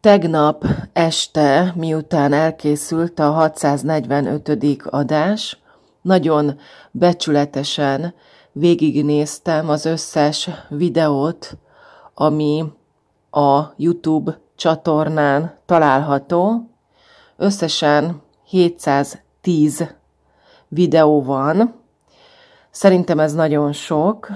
Tegnap este, miután elkészült a 645. adás, nagyon becsületesen végignéztem az összes videót, ami a YouTube csatornán található. Összesen 710 videó van. Szerintem ez nagyon sok.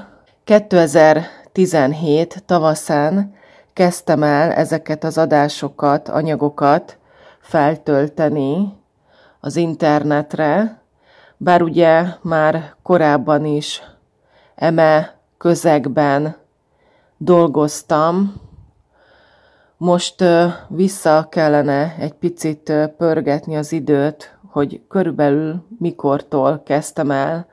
2017 tavaszán kezdtem el ezeket az adásokat, anyagokat feltölteni az internetre, bár ugye már korábban is eme közegben dolgoztam. Most vissza kellene egy picit pörgetni az időt, hogy körülbelül mikortól kezdtem el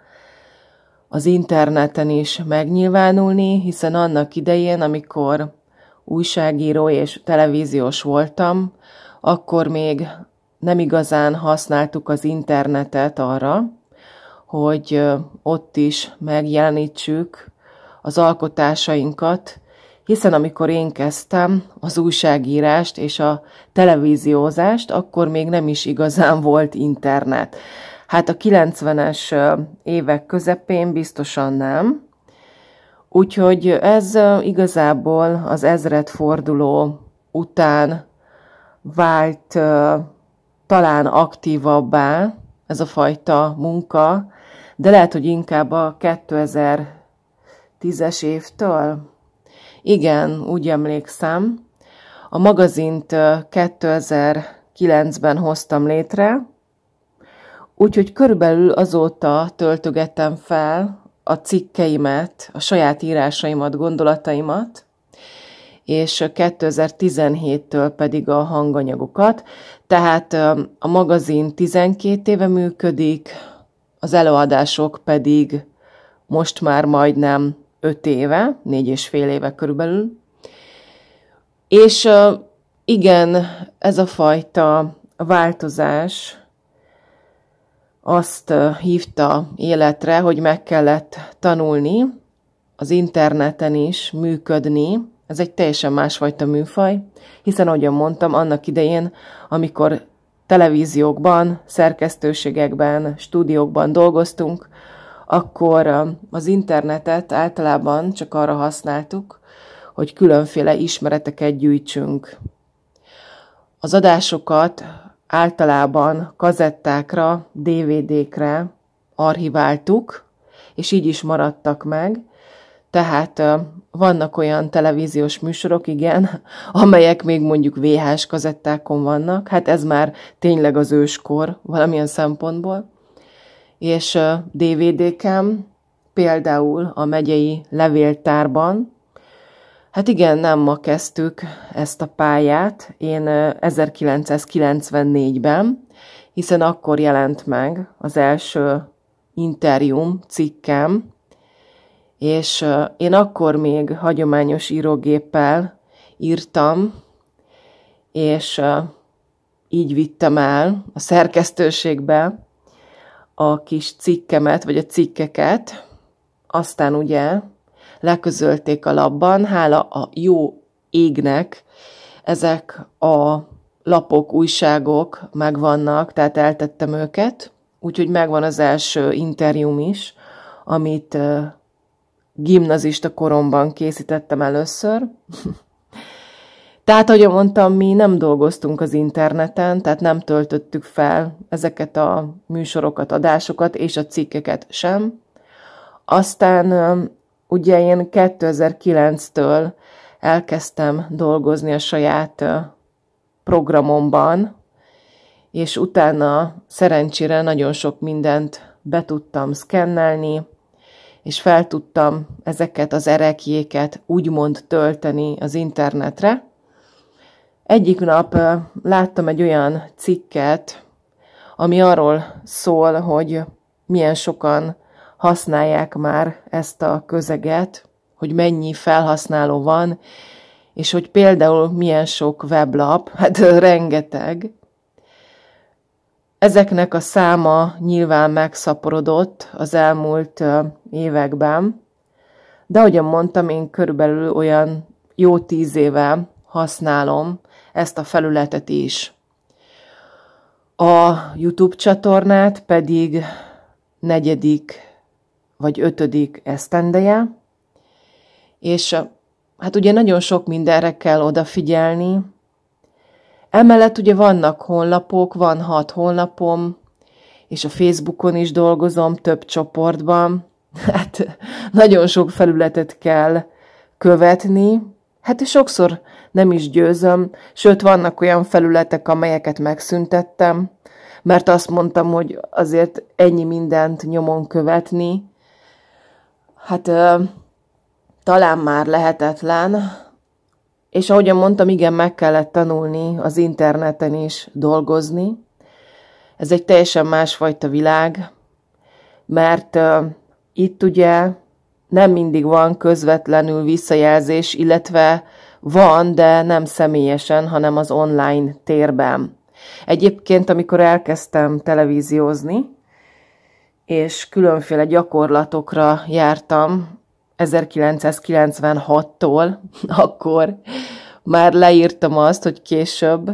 az interneten is megnyilvánulni, hiszen annak idején, amikor újságíró és televíziós voltam, akkor még nem igazán használtuk az internetet arra, hogy ott is megjelenítsük az alkotásainkat, hiszen amikor én kezdtem az újságírást és a televíziózást, akkor még nem is igazán volt internet. Hát a 90-es évek közepén biztosan nem. Úgyhogy ez igazából az ezredforduló után vált talán aktívabbá ez a fajta munka, de lehet, hogy inkább a 2010-es évtől. Igen, úgy emlékszem. A magazint 2009-ben hoztam létre, úgyhogy körülbelül azóta töltögettem fel a cikkeimet, a saját írásaimat, gondolataimat, és 2017-től pedig a hanganyagokat. Tehát a magazin 12 éve működik, az előadások pedig most már majdnem 5 éve, 4,5 éve körülbelül. És igen, ez a fajta változás azt hívta életre, hogy meg kellett tanulni az interneten is működni. Ez egy teljesen másfajta műfaj, hiszen, ahogyan mondtam, annak idején, amikor televíziókban, szerkesztőségekben, stúdiókban dolgoztunk, akkor az internetet általában csak arra használtuk, hogy különféle ismereteket gyűjtsünk. Az adásokat általában kazettákra, DVD-kre archiváltuk, és így is maradtak meg. Tehát vannak olyan televíziós műsorok, igen, amelyek még mondjuk VHS kazettákon vannak. Hát ez már tényleg az őskor valamilyen szempontból. És DVD-kem például a megyei levéltárban. Hát igen, nem ma kezdtük ezt a pályát, én 1994-ben, hiszen akkor jelent meg az első interjúm, cikkem, és én akkor még hagyományos írógéppel írtam, és így vittem el a szerkesztőségbe a kis cikkemet, vagy a cikkeket, aztán ugye leközölték a lapban, hála a jó égnek ezek a lapok, újságok megvannak, tehát eltettem őket, úgyhogy megvan az első interjúm is, amit gimnazista koromban készítettem először. Tehát, ahogy mondtam, mi nem dolgoztunk az interneten, tehát nem töltöttük fel ezeket a műsorokat, adásokat és a cikkeket sem. Aztán ugye én 2009-től elkezdtem dolgozni a saját programomban, és utána szerencsére nagyon sok mindent be tudtam szkennelni, és fel tudtam ezeket az ereklyéket úgymond tölteni az internetre. Egyik nap láttam egy olyan cikket, ami arról szól, hogy milyen sokan használják már ezt a közeget, hogy mennyi felhasználó van, és hogy például milyen sok weblap, hát rengeteg. Ezeknek a száma nyilván megszaporodott az elmúlt években, de ahogyan mondtam, én körülbelül olyan jó 10 éve használom ezt a felületet is. A YouTube csatornát pedig 4. vagy 5. esztendeje, és hát ugye nagyon sok mindenre kell odafigyelni. Emellett ugye vannak honlapok, van 6 honlapom, és a Facebookon is dolgozom, több csoportban. Hát nagyon sok felületet kell követni. Hát sokszor nem is győzöm, sőt vannak olyan felületek, amelyeket megszüntettem, mert azt mondtam, hogy azért ennyi mindent nyomon követni, hát talán már lehetetlen, és ahogyan mondtam, igen, meg kellett tanulni az interneten is dolgozni. Ez egy teljesen másfajta világ, mert itt ugye nem mindig van közvetlenül visszajelzés, illetve van, de nem személyesen, hanem az online térben. Egyébként, amikor elkezdtem televíziózni, és különféle gyakorlatokra jártam, 1996-tól, akkor már leírtam azt, hogy később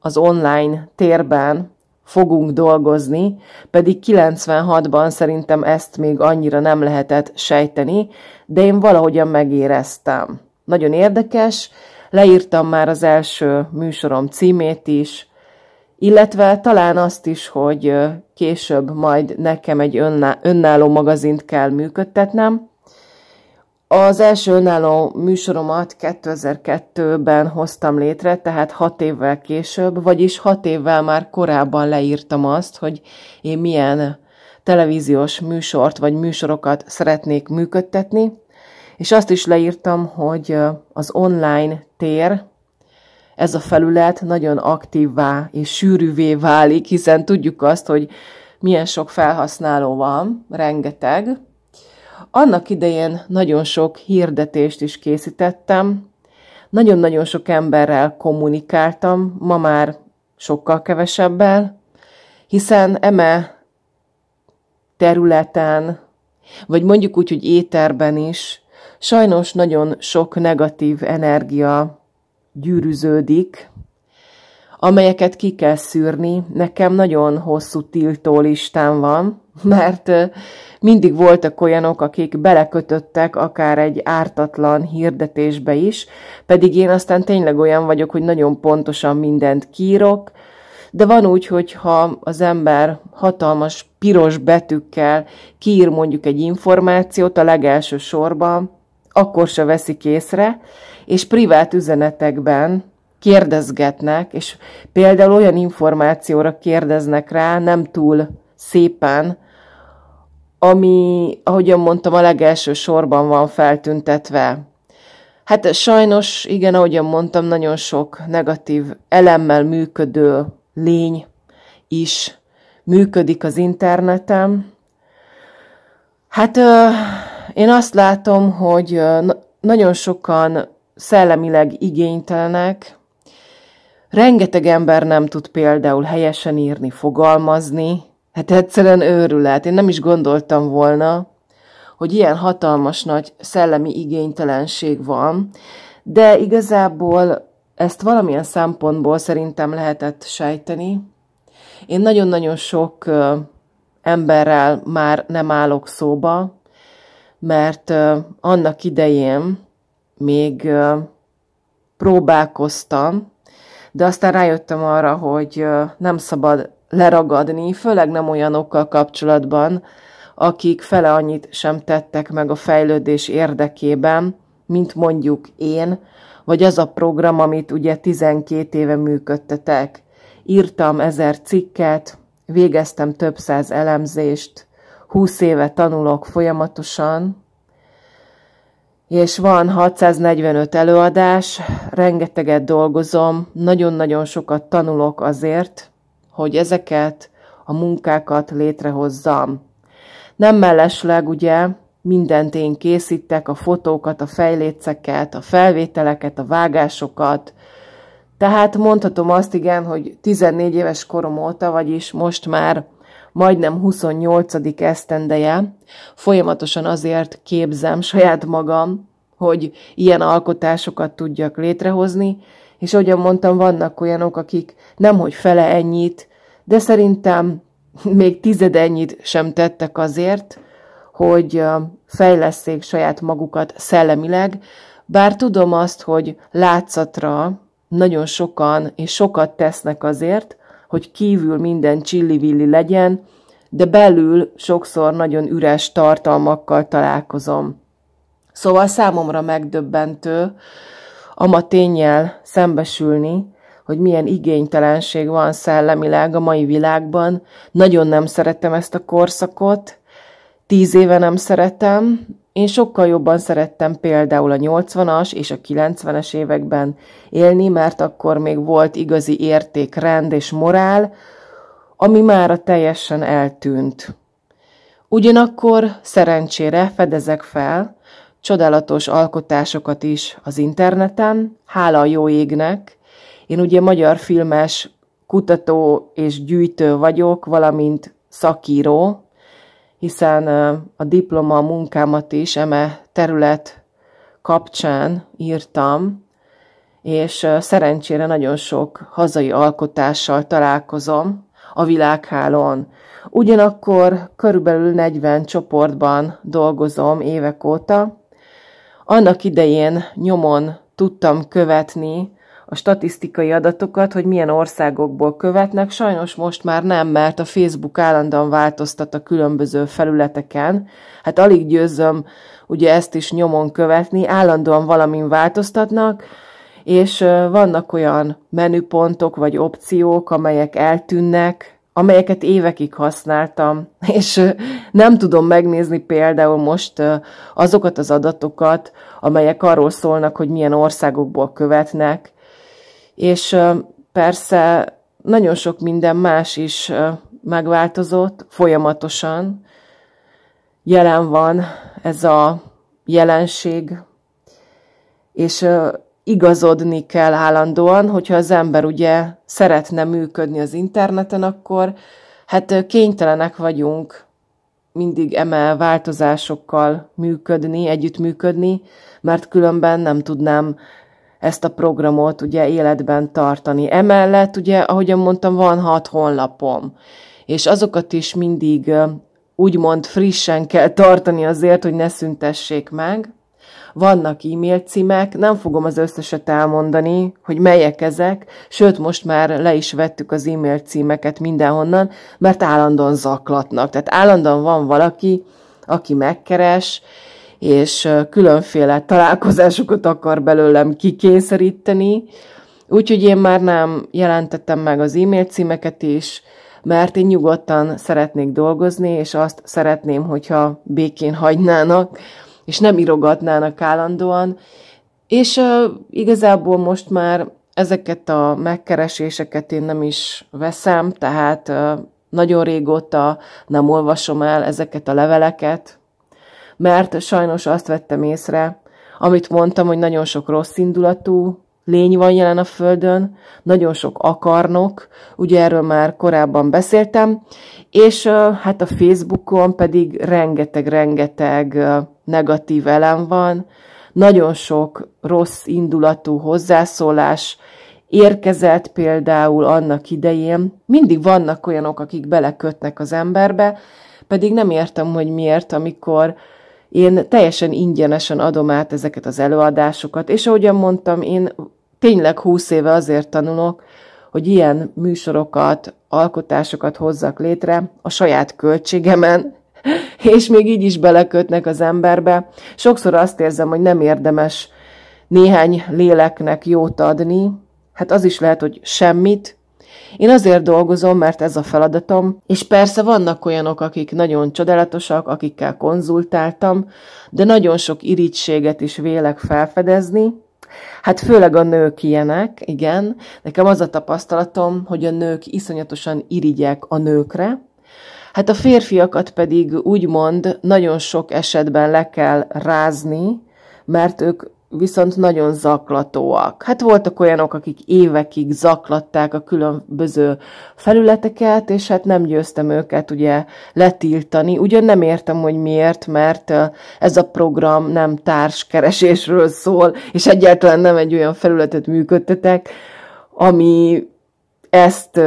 az online térben fogunk dolgozni, pedig 96-ban szerintem ezt még annyira nem lehetett sejteni, de én valahogyan megéreztem. Nagyon érdekes, leírtam már az első műsorom címét is, illetve talán azt is, hogy később majd nekem egy önálló magazint kell működtetnem. Az első önálló műsoromat 2002-ben hoztam létre, tehát 6 évvel később, vagyis 6 évvel már korábban leírtam azt, hogy én milyen televíziós műsort vagy műsorokat szeretnék működtetni, és azt is leírtam, hogy az online tér, ez a felület nagyon aktívvá és sűrűvé válik, hiszen tudjuk azt, hogy milyen sok felhasználó van, rengeteg. Annak idején nagyon sok hirdetést is készítettem, nagyon-nagyon sok emberrel kommunikáltam, ma már sokkal kevesebbel, hiszen eme területen, vagy mondjuk úgy, hogy éterben is, sajnos nagyon sok negatív energia gyűrűződik, amelyeket ki kell szűrni. Nekem nagyon hosszú tiltó listám van, mert mindig voltak olyanok, akik belekötöttek akár egy ártatlan hirdetésbe is, pedig én aztán tényleg olyan vagyok, hogy nagyon pontosan mindent kiírok, de van úgy, hogyha az ember hatalmas piros betűkkel kiír mondjuk egy információt a legelső sorban, akkor se veszik észre, és privát üzenetekben kérdezgetnek, és például olyan információra kérdeznek rá, nem túl szépen, ami, ahogyan mondtam, a legelső sorban van feltüntetve. Hát sajnos, igen, ahogyan mondtam, nagyon sok negatív elemmel működő lény is működik az interneten. Hát én azt látom, hogy nagyon sokan szellemileg igénytelenek, rengeteg ember nem tud például helyesen írni, fogalmazni, hát egyszerűen őrület. Én nem is gondoltam volna, hogy ilyen hatalmas nagy szellemi igénytelenség van, de igazából ezt valamilyen szempontból szerintem lehetett sejteni. Én nagyon-nagyon sok emberrel már nem állok szóba, mert annak idején még próbálkoztam, de aztán rájöttem arra, hogy nem szabad leragadni, főleg nem olyanokkal kapcsolatban, akik fele annyit sem tettek meg a fejlődés érdekében, mint mondjuk én, vagy az a program, amit ugye 12 éve működtetek. Írtam 1000 cikket, végeztem több száz elemzést, 20 éve tanulok folyamatosan, és van 645 előadás, rengeteget dolgozom, nagyon-nagyon sokat tanulok azért, hogy ezeket a munkákat létrehozzam. Nem mellesleg ugye mindent én készítek, a fotókat, a fejléceket, a felvételeket, a vágásokat, tehát mondhatom azt, igen, hogy 14 éves korom óta, vagyis most már majdnem 28. esztendeje, folyamatosan azért képzem saját magam, hogy ilyen alkotásokat tudjak létrehozni, És ahogyan mondtam, vannak olyanok, akik nemhogy fele ennyit, de szerintem még tized ennyit sem tettek azért, hogy fejlesszék saját magukat szellemileg, bár tudom azt, hogy látszatra nagyon sokan és sokat tesznek azért, hogy kívül minden csillivilli legyen, de belül sokszor nagyon üres tartalmakkal találkozom. Szóval számomra megdöbbentő ama ténnyel szembesülni, hogy milyen igénytelenség van szellemileg a mai világban. Nagyon nem szeretem ezt a korszakot, 10 éve nem szeretem. Én sokkal jobban szerettem például a 80-as és a 90-es években élni, mert akkor még volt igazi érték, rend és morál, ami mára teljesen eltűnt. Ugyanakkor szerencsére fedezek fel csodálatos alkotásokat is az interneten, hála a jó égnek. Én ugye magyar filmes kutató és gyűjtő vagyok, valamint szakíró, hiszen a diploma munkámat is eme terület kapcsán írtam, és szerencsére nagyon sok hazai alkotással találkozom a világhálón. Ugyanakkor körülbelül 40 csoportban dolgozom évek óta. Annak idején nyomon tudtam követni a statisztikai adatokat, hogy milyen országokból követnek. Sajnos most már nem, mert a Facebook állandóan változtat a különböző felületeken. Hát alig győzöm ugye ezt is nyomon követni, állandóan valamin változtatnak, és vannak olyan menüpontok vagy opciók, amelyek eltűnnek, amelyeket évekig használtam, és nem tudom megnézni például most azokat az adatokat, amelyek arról szólnak, hogy milyen országokból követnek, és persze nagyon sok minden más is megváltozott, folyamatosan jelen van ez a jelenség, és igazodni kell állandóan, hogyha az ember ugye szeretne működni az interneten, akkor hát kénytelenek vagyunk mindig eme változásokkal működni, együttműködni, mert különben nem tudnám ezt a programot ugye életben tartani. Emellett ugye, ahogyan mondtam, van 6 honlapom, és azokat is mindig úgymond frissen kell tartani azért, hogy ne szüntessék meg. Vannak e-mail címek, nem fogom az összeset elmondani, hogy melyek ezek, sőt, most már le is vettük az e-mail címeket mindenhonnan, mert állandóan zaklatnak. Tehát állandóan van valaki, aki megkeres, és különféle találkozásokat akar belőlem kikényszeríteni, úgyhogy én már nem jelentettem meg az e-mail címeket is, mert én nyugodtan szeretnék dolgozni, és azt szeretném, hogyha békén hagynának, és nem irogatnának állandóan, és igazából most már ezeket a megkereséseket én nem is veszem, tehát nagyon régóta nem olvasom el ezeket a leveleket, mert sajnos azt vettem észre, amit mondtam, hogy nagyon sok rossz indulatú lény van jelen a Földön, nagyon sok akarnok, ugye erről már korábban beszéltem, és hát a Facebookon pedig rengeteg negatív elem van, nagyon sok rossz indulatú hozzászólás érkezett például annak idején. Mindig vannak olyanok, akik belekötnek az emberbe, pedig nem értem, hogy miért, amikor én teljesen ingyenesen adom át ezeket az előadásokat, és ahogyan mondtam, én tényleg 20 éve azért tanulok, hogy ilyen műsorokat, alkotásokat hozzak létre a saját költségemen, és még így is belekötnek az emberbe. Sokszor azt érzem, hogy nem érdemes néhány léleknek jót adni, hát az is lehet, hogy semmit. Én azért dolgozom, mert ez a feladatom, és persze vannak olyanok, akik nagyon csodálatosak, akikkel konzultáltam, de nagyon sok irítséget is vélek felfedezni. Hát főleg a nők ilyenek, igen. Nekem az a tapasztalatom, hogy a nők iszonyatosan irigyek a nőkre. Hát a férfiakat pedig úgymond nagyon sok esetben le kell rázni, mert ők viszont nagyon zaklatóak. Hát voltak olyanok, akik évekig zaklatták a különböző felületeket, és hát nem győztem őket ugye letiltani. Ugyan nem értem, hogy miért, mert ez a program nem társkeresésről szól, és egyáltalán nem egy olyan felületet működtetek, ami ezt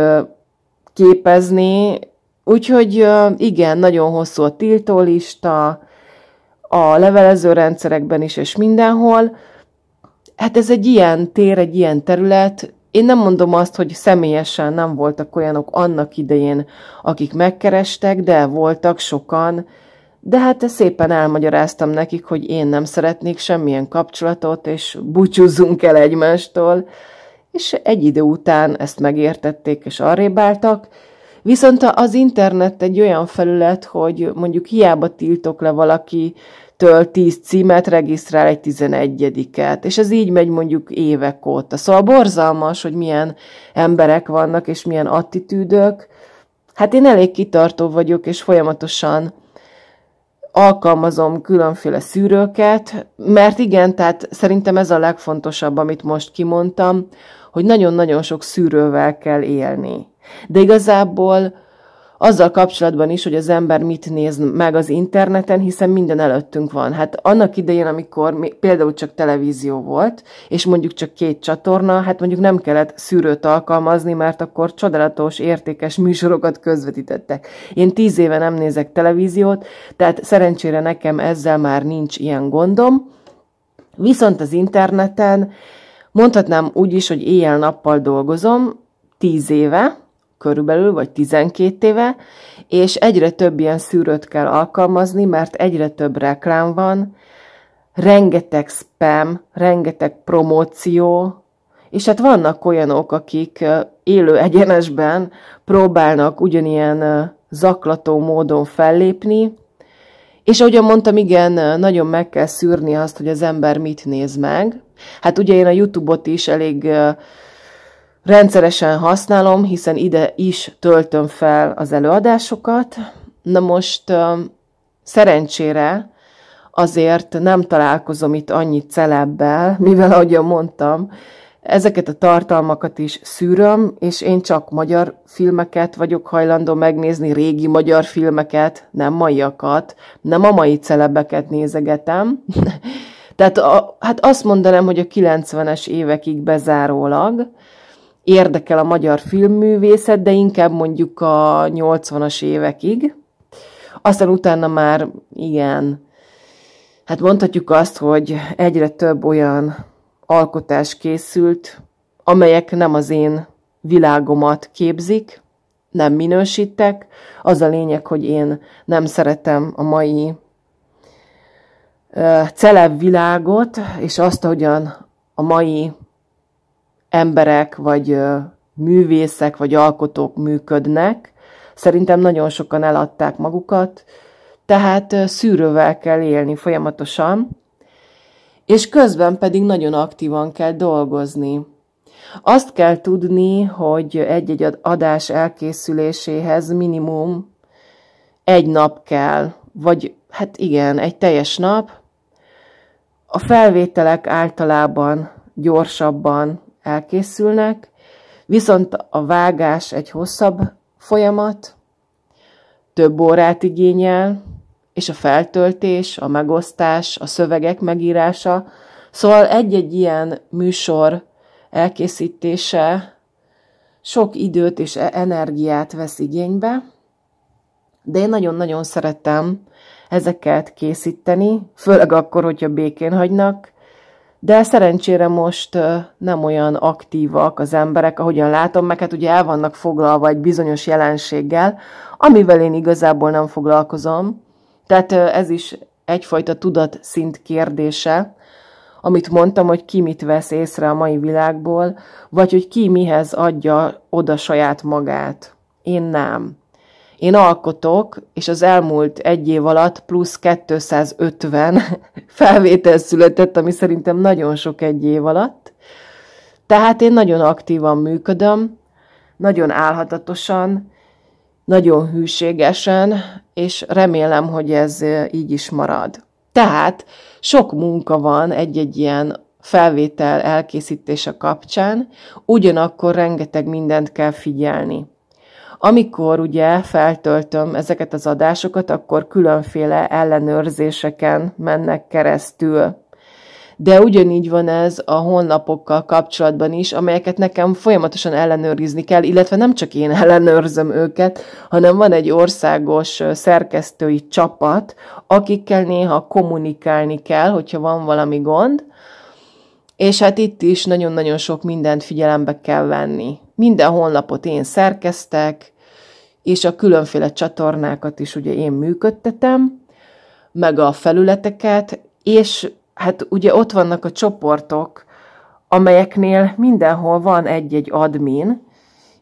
képezné. Úgyhogy igen, nagyon hosszú a tiltólista, a levelező rendszerekben is, és mindenhol. Hát ez egy ilyen tér, egy ilyen terület. Én nem mondom azt, hogy személyesen nem voltak olyanok annak idején, akik megkerestek, de voltak sokan. De hát ezt szépen elmagyaráztam nekik, hogy én nem szeretnék semmilyen kapcsolatot, és búcsúzzunk el egymástól. És egy idő után ezt megértették, és arrébb álltak. Viszont az internet egy olyan felület, hogy mondjuk hiába tiltok le valakitől 10 címet, regisztrál egy 11-et, és ez így megy mondjuk évek óta. Szóval borzalmas, hogy milyen emberek vannak, és milyen attitűdök. Hát én elég kitartó vagyok, és folyamatosan alkalmazom különféle szűrőket, mert igen, tehát szerintem ez a legfontosabb, amit most kimondtam, hogy nagyon-nagyon sok szűrővel kell élni. De igazából azzal kapcsolatban is, hogy az ember mit néz meg az interneten, hiszen minden előttünk van. Hát annak idején, amikor például csak televízió volt, és mondjuk csak 2 csatorna, hát mondjuk nem kellett szűrőt alkalmazni, mert akkor csodálatos, értékes műsorokat közvetítettek. Én 10 éve nem nézek televíziót, tehát szerencsére nekem ezzel már nincs ilyen gondom. Viszont az interneten mondhatnám úgy is, hogy éjjel-nappal dolgozom, 10 éve, körülbelül, vagy 12 éve, és egyre több ilyen szűrőt kell alkalmazni, mert egyre több reklám van, rengeteg spam, rengeteg promóció, és hát vannak olyanok, akik élő egyenesben próbálnak ugyanilyen zaklató módon fellépni, és ahogyan mondtam, igen, nagyon meg kell szűrni azt, hogy az ember mit néz meg. Hát ugye én a YouTube-ot is elég rendszeresen használom, hiszen ide is töltöm fel az előadásokat. Na most szerencsére azért nem találkozom itt annyi celebbel, mivel ahogyan mondtam, ezeket a tartalmakat is szűröm, és én csak magyar filmeket vagyok hajlandó megnézni, régi magyar filmeket, nem maiakat, nem a mai celebeket nézegetem. Tehát hát azt mondanám, hogy a 90-es évekig bezárólag érdekel a magyar filmművészet, de inkább mondjuk a 80-as évekig. Aztán utána már, igen, hát mondhatjuk azt, hogy egyre több olyan alkotás készült, amelyek nem az én világomat képzik, nem minősítek. Az a lényeg, hogy én nem szeretem a mai celeb világot, és azt, ahogyan a mai emberek, vagy művészek, vagy alkotók működnek. Szerintem nagyon sokan eladták magukat, tehát szűrővel kell élni folyamatosan, és közben pedig nagyon aktívan kell dolgozni. Azt kell tudni, hogy egy-egy adás elkészüléséhez minimum egy nap kell, vagy hát igen, egy teljes nap. A felvételek általában gyorsabban elkészülnek, viszont a vágás egy hosszabb folyamat, több órát igényel, és a feltöltés, a megosztás, a szövegek megírása, szóval egy-egy ilyen műsor elkészítése sok időt és energiát vesz igénybe, de én nagyon-nagyon szeretem ezeket készíteni, főleg akkor, hogyha békén hagynak, de szerencsére most nem olyan aktívak az emberek, ahogyan látom, meg hát ugye el vannak foglalva egy bizonyos jelenséggel, amivel én igazából nem foglalkozom. Tehát ez is egyfajta tudatszint kérdése, amit mondtam, hogy ki mit vesz észre a mai világból, vagy hogy ki mihez adja oda saját magát. Én nem. Én alkotok, és az elmúlt 1 év alatt plusz 250 felvétel született, ami szerintem nagyon sok 1 év alatt. Tehát én nagyon aktívan működöm, nagyon álhatatosan, nagyon hűségesen, és remélem, hogy ez így is marad. Tehát sok munka van egy-egy ilyen felvétel elkészítése kapcsán, ugyanakkor rengeteg mindent kell figyelni. Amikor ugye feltöltöm ezeket az adásokat, akkor különféle ellenőrzéseken mennek keresztül. De ugyanígy van ez a honlapokkal kapcsolatban is, amelyeket nekem folyamatosan ellenőrizni kell, illetve nem csak én ellenőrzöm őket, hanem van egy országos szerkesztői csapat, akikkel néha kommunikálni kell, hogyha van valami gond, és hát itt is nagyon-nagyon sok mindent figyelembe kell venni. Minden honlapot én szerkesztek, és a különféle csatornákat is ugye én működtetem, meg a felületeket, és hát ugye ott vannak a csoportok, amelyeknél mindenhol van egy-egy admin,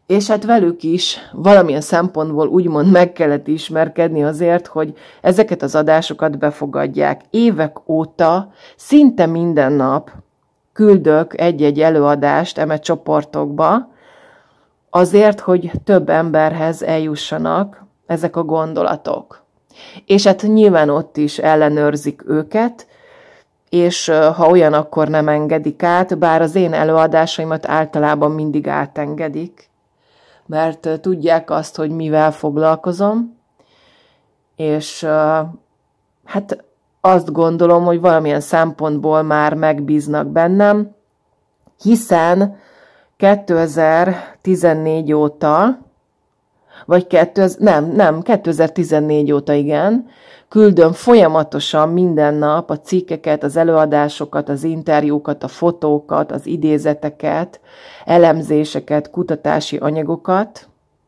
és hát velük is valamilyen szempontból úgymond meg kellett ismerkedni azért, hogy ezeket az adásokat befogadják. Évek óta szinte minden nap küldök egy-egy előadást eme csoportokba, azért, hogy több emberhez eljussanak ezek a gondolatok. És hát nyilván ott is ellenőrzik őket, és ha olyan, akkor nem engedik át, bár az én előadásaimat általában mindig átengedik, mert tudják azt, hogy mivel foglalkozom, és hát azt gondolom, hogy valamilyen szempontból már megbíznak bennem, hiszen 2014 óta, vagy 2014 óta, igen, küldöm folyamatosan minden nap a cikkeket, az előadásokat, az interjúkat, a fotókat, az idézeteket, elemzéseket, kutatási anyagokat,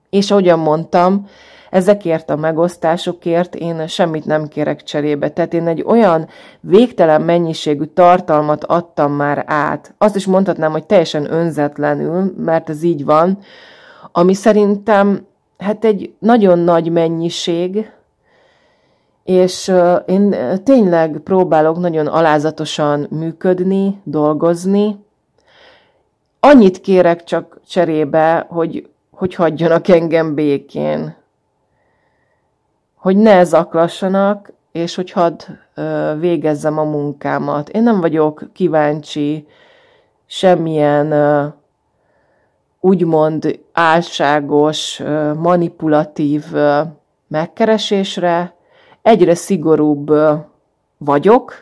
és ahogyan mondtam, ezekért a megosztásokért én semmit nem kérek cserébe. Tehát én egy olyan végtelen mennyiségű tartalmat adtam már át. Azt is mondhatnám, hogy teljesen önzetlenül, mert ez így van, ami szerintem hát egy nagyon nagy mennyiség, és én tényleg próbálok nagyon alázatosan működni, dolgozni. Annyit kérek csak cserébe, hogy hagyjanak engem békén. Hogy ne zaklassanak, és hogy hadd végezzem a munkámat. Én nem vagyok kíváncsi semmilyen úgymond álságos, manipulatív megkeresésre. Egyre szigorúbb vagyok,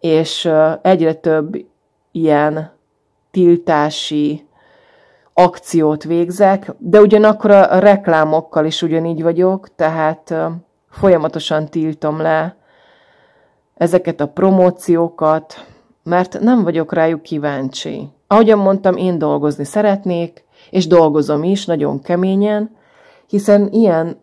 és egyre több ilyen tiltási akciót végzek, de ugyanakkor a reklámokkal is ugyanígy vagyok, tehát folyamatosan tiltom le ezeket a promóciókat, mert nem vagyok rájuk kíváncsi. Ahogyan mondtam, én dolgozni szeretnék, és dolgozom is nagyon keményen, hiszen ilyen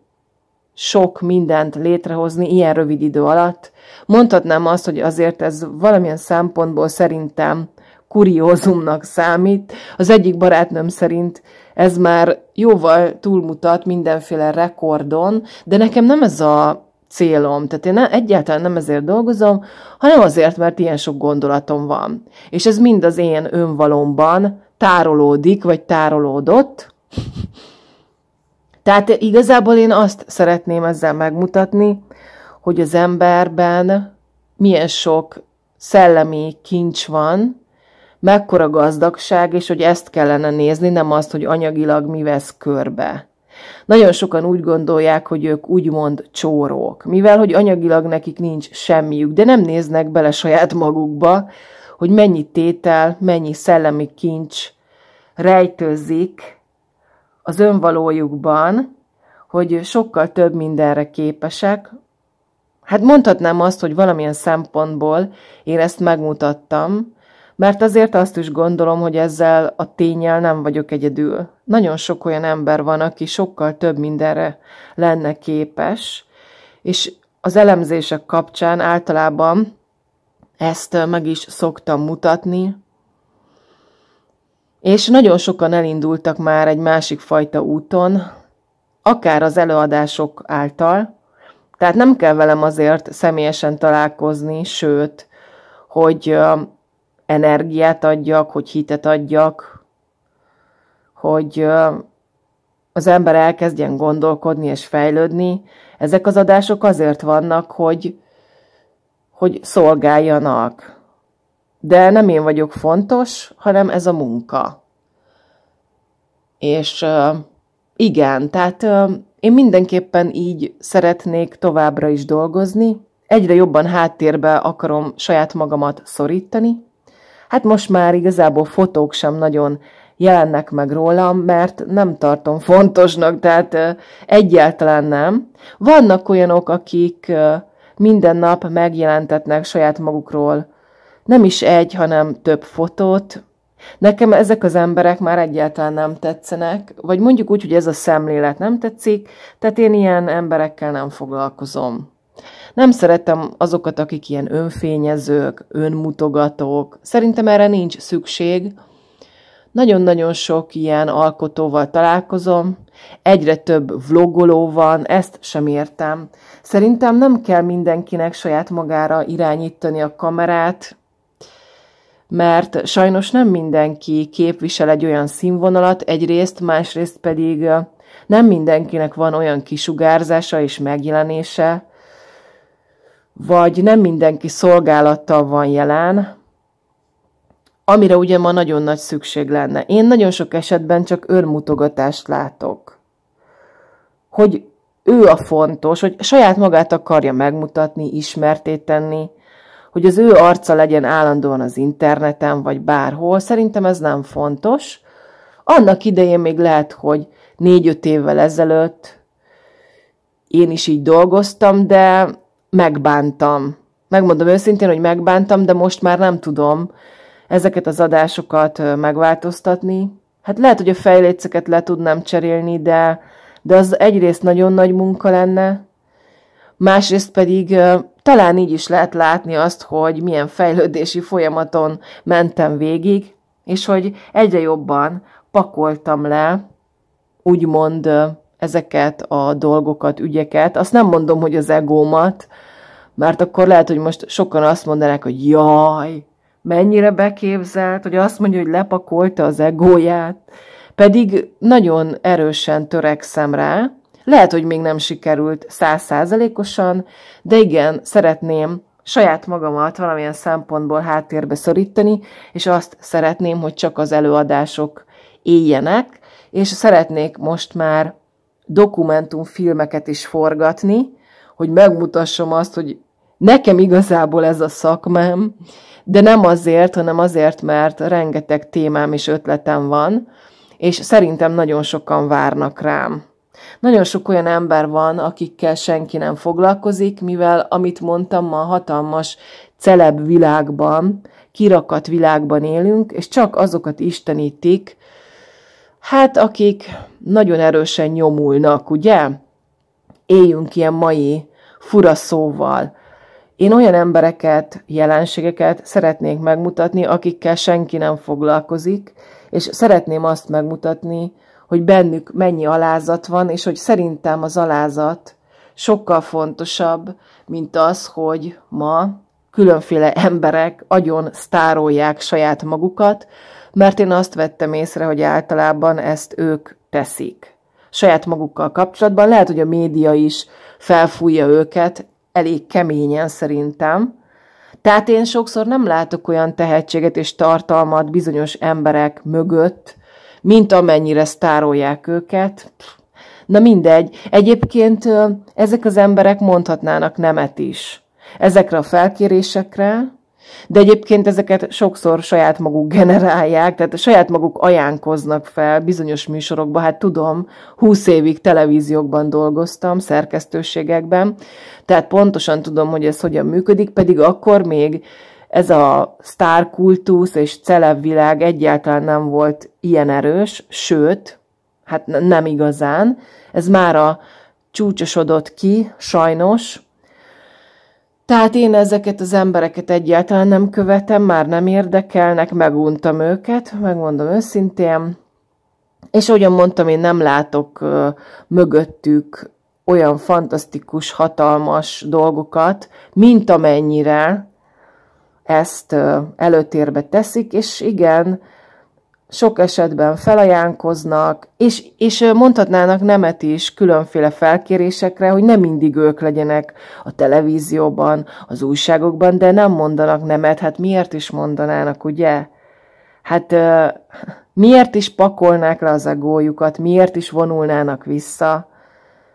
sok mindent létrehozni ilyen rövid idő alatt. Mondhatnám azt, hogy azért ez valamilyen szempontból szerintem kuriózumnak számít. Az egyik barátnőm szerint ez már jóval túlmutat mindenféle rekordon, de nekem nem ez a célom. Tehát én egyáltalán nem ezért dolgozom, hanem azért, mert ilyen sok gondolatom van. És ez mind az én önvalomban tárolódik, vagy tárolódott. Tehát igazából én azt szeretném ezzel megmutatni, hogy az emberben milyen sok szellemi kincs van, mekkora gazdagság, és hogy ezt kellene nézni, nem azt, hogy anyagilag mi vesz körbe. Nagyon sokan úgy gondolják, hogy ők úgymond csórók, mivel hogy anyagilag nekik nincs semmiük, de nem néznek bele saját magukba, hogy mennyi tétel, mennyi szellemi kincs rejtőzik az önvalójukban, hogy sokkal több mindenre képesek. Hát mondhatnám azt, hogy valamilyen szempontból én ezt megmutattam, mert azért azt is gondolom, hogy ezzel a ténnyel nem vagyok egyedül. Nagyon sok olyan ember van, aki sokkal több mindenre lenne képes, és az elemzések kapcsán általában ezt meg is szoktam mutatni, és nagyon sokan elindultak már egy másik fajta úton, akár az előadások által, tehát nem kell velem azért személyesen találkozni, sőt, hogy energiát adjak, hogy hitet adjak, hogy az ember elkezdjen gondolkodni és fejlődni. Ezek az adások azért vannak, hogy szolgáljanak, De nem én vagyok fontos, hanem ez a munka. És igen, tehát én mindenképpen így szeretnék továbbra is dolgozni. Egyre jobban háttérbe akarom saját magamat szorítani. Hát most már igazából fotók sem nagyon jelennek meg rólam, mert nem tartom fontosnak, tehát egyáltalán nem. Vannak olyanok, akik minden nap megjelentetnek saját magukról nem is egy, hanem több fotót. Nekem ezek az emberek már egyáltalán nem tetszenek, vagy mondjuk úgy, hogy ez a szemlélet nem tetszik, tehát én ilyen emberekkel nem foglalkozom. Nem szeretem azokat, akik ilyen önfényezők, önmutogatók. Szerintem erre nincs szükség. Nagyon-nagyon sok ilyen alkotóval találkozom, egyre több vlogoló van, ezt sem értem. Szerintem nem kell mindenkinek saját magára irányítani a kamerát, mert sajnos nem mindenki képvisel egy olyan színvonalat egyrészt, másrészt pedig nem mindenkinek van olyan kisugárzása és megjelenése, vagy nem mindenki szolgálattal van jelen, amire ugye ma nagyon nagy szükség lenne. Én nagyon sok esetben csak önmutogatást látok. Hogy ő a fontos, hogy saját magát akarja megmutatni, ismertté tenni, hogy az ő arca legyen állandóan az interneten, vagy bárhol. Szerintem ez nem fontos. Annak idején még lehet, hogy 4-5 évvel ezelőtt én is így dolgoztam, de megbántam. Megmondom őszintén, hogy megbántam, de most már nem tudom ezeket az adásokat megváltoztatni. Hát lehet, hogy a fejléceket le tudnám cserélni, de az egyrészt nagyon nagy munka lenne, másrészt pedig talán így is lehet látni azt, hogy milyen fejlődési folyamaton mentem végig, és hogy egyre jobban pakoltam le, úgymond ezeket a dolgokat, ügyeket. Azt nem mondom, hogy az egómat, mert akkor lehet, hogy most sokan azt mondanák, hogy jaj, mennyire beképzelt, hogy azt mondja, hogy lepakolta az egóját. Pedig nagyon erősen törekszem rá. Lehet, hogy még nem sikerült 100%-osan, de igen, szeretném saját magamat valamilyen szempontból háttérbe szorítani, és azt szeretném, hogy csak az előadások éljenek, és szeretnék most már dokumentumfilmeket is forgatni, hogy megmutassam azt, hogy nekem igazából ez a szakmám, de nem azért, hanem azért, mert rengeteg témám és ötletem van, és szerintem nagyon sokan várnak rám. Nagyon sok olyan ember van, akikkel senki nem foglalkozik, mivel, amit mondtam, a hatalmas celeb világban, kirakat világban élünk, és csak azokat istenítik, hát akik nagyon erősen nyomulnak, ugye? Éljünk ilyen mai fura szóval. Én olyan embereket, jelenségeket szeretnék megmutatni, akikkel senki nem foglalkozik, és szeretném azt megmutatni, hogy bennük mennyi alázat van, és hogy szerintem az alázat sokkal fontosabb, mint az, hogy ma különféle emberek agyon sztárolják saját magukat, mert én azt vettem észre, hogy általában ezt ők teszik. Saját magukkal kapcsolatban lehet, hogy a média is felfújja őket, elég keményen szerintem. Tehát én sokszor nem látok olyan tehetséget és tartalmat bizonyos emberek mögött, mint amennyire sztárolják őket. Na mindegy. Egyébként ezek az emberek mondhatnának nemet is. Ezekre a felkérésekre, de egyébként ezeket sokszor saját maguk generálják, tehát saját maguk ajánkoznak fel bizonyos műsorokba. Hát tudom, 20 évig televíziókban dolgoztam, szerkesztőségekben, tehát pontosan tudom, hogy ez hogyan működik, pedig akkor még ez a sztárkultusz és celebvilág egyáltalán nem volt ilyen erős, sőt, hát nem igazán. Ez mára csúcsosodott ki, sajnos. Tehát én ezeket az embereket egyáltalán nem követem, már nem érdekelnek, meguntam őket, megmondom őszintén. És ahogyan mondtam, én nem látok mögöttük olyan fantasztikus, hatalmas dolgokat, mint amennyire ezt előtérbe teszik, és igen, sok esetben felajánkoznak, és mondhatnának nemet is különféle felkérésekre, hogy nem mindig ők legyenek a televízióban, az újságokban, de nem mondanak nemet, hát miért is mondanának, ugye? Hát miért is pakolnák le az egójukat, miért is vonulnának vissza?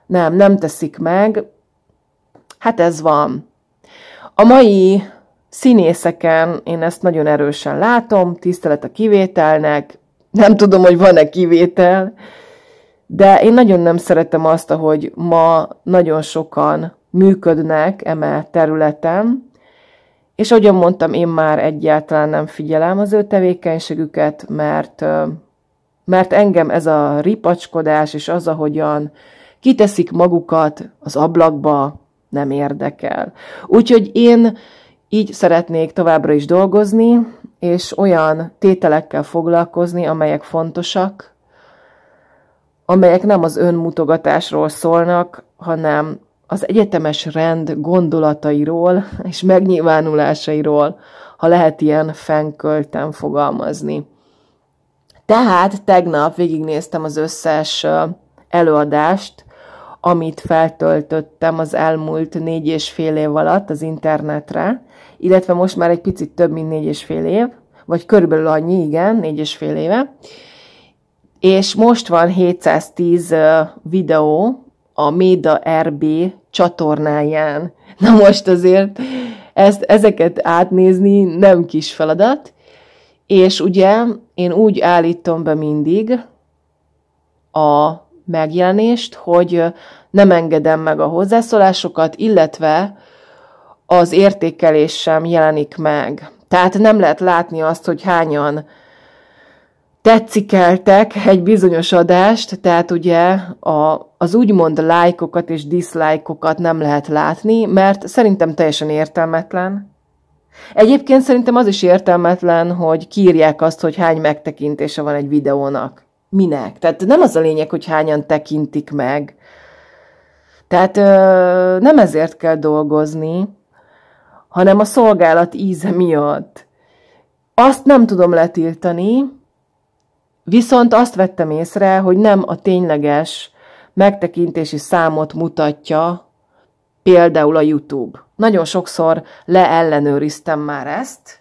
Nem teszik meg. Hát ez van. A mai színészeken én ezt nagyon erősen látom, tisztelet a kivételnek, nem tudom, hogy van-e kivétel, de én nagyon nem szeretem azt, ahogy ma nagyon sokan működnek eme területen, és ahogyan mondtam, én már egyáltalán nem figyelem az ő tevékenységüket, mert engem ez a ripacskodás, és az, ahogyan kiteszik magukat az ablakba, nem érdekel. Úgyhogy én így szeretnék továbbra is dolgozni, és olyan tételekkel foglalkozni, amelyek fontosak, amelyek nem az önmutogatásról szólnak, hanem az egyetemes rend gondolatairól és megnyilvánulásairól, ha lehet ilyen fenkölten fogalmazni. Tehát tegnap végignéztem az összes előadást, amit feltöltöttem az elmúlt 4,5 év alatt az internetre, illetve most már egy picit több, mint 4,5 év, vagy körülbelül annyi, igen, 4,5 éve. És most van 710 videó a MÉDA RB csatornáján. Na most azért ezeket átnézni nem kis feladat, és ugye én úgy állítom be mindig a megjelenést, hogy nem engedem meg a hozzászólásokat, illetve az értékelés sem jelenik meg. Tehát nem lehet látni azt, hogy hányan tetszikeltek egy bizonyos adást, tehát ugye az úgymond lájkokat és diszlájkokat nem lehet látni, mert szerintem teljesen értelmetlen. Egyébként szerintem az is értelmetlen, hogy kiírják azt, hogy hány megtekintése van egy videónak. Minek? Tehát nem az a lényeg, hogy hányan tekintik meg. Tehát nem ezért kell dolgozni, hanem a szolgálat íze miatt. Azt nem tudom letiltani, viszont azt vettem észre, hogy nem a tényleges megtekintési számot mutatja például a YouTube. Nagyon sokszor leellenőriztem már ezt,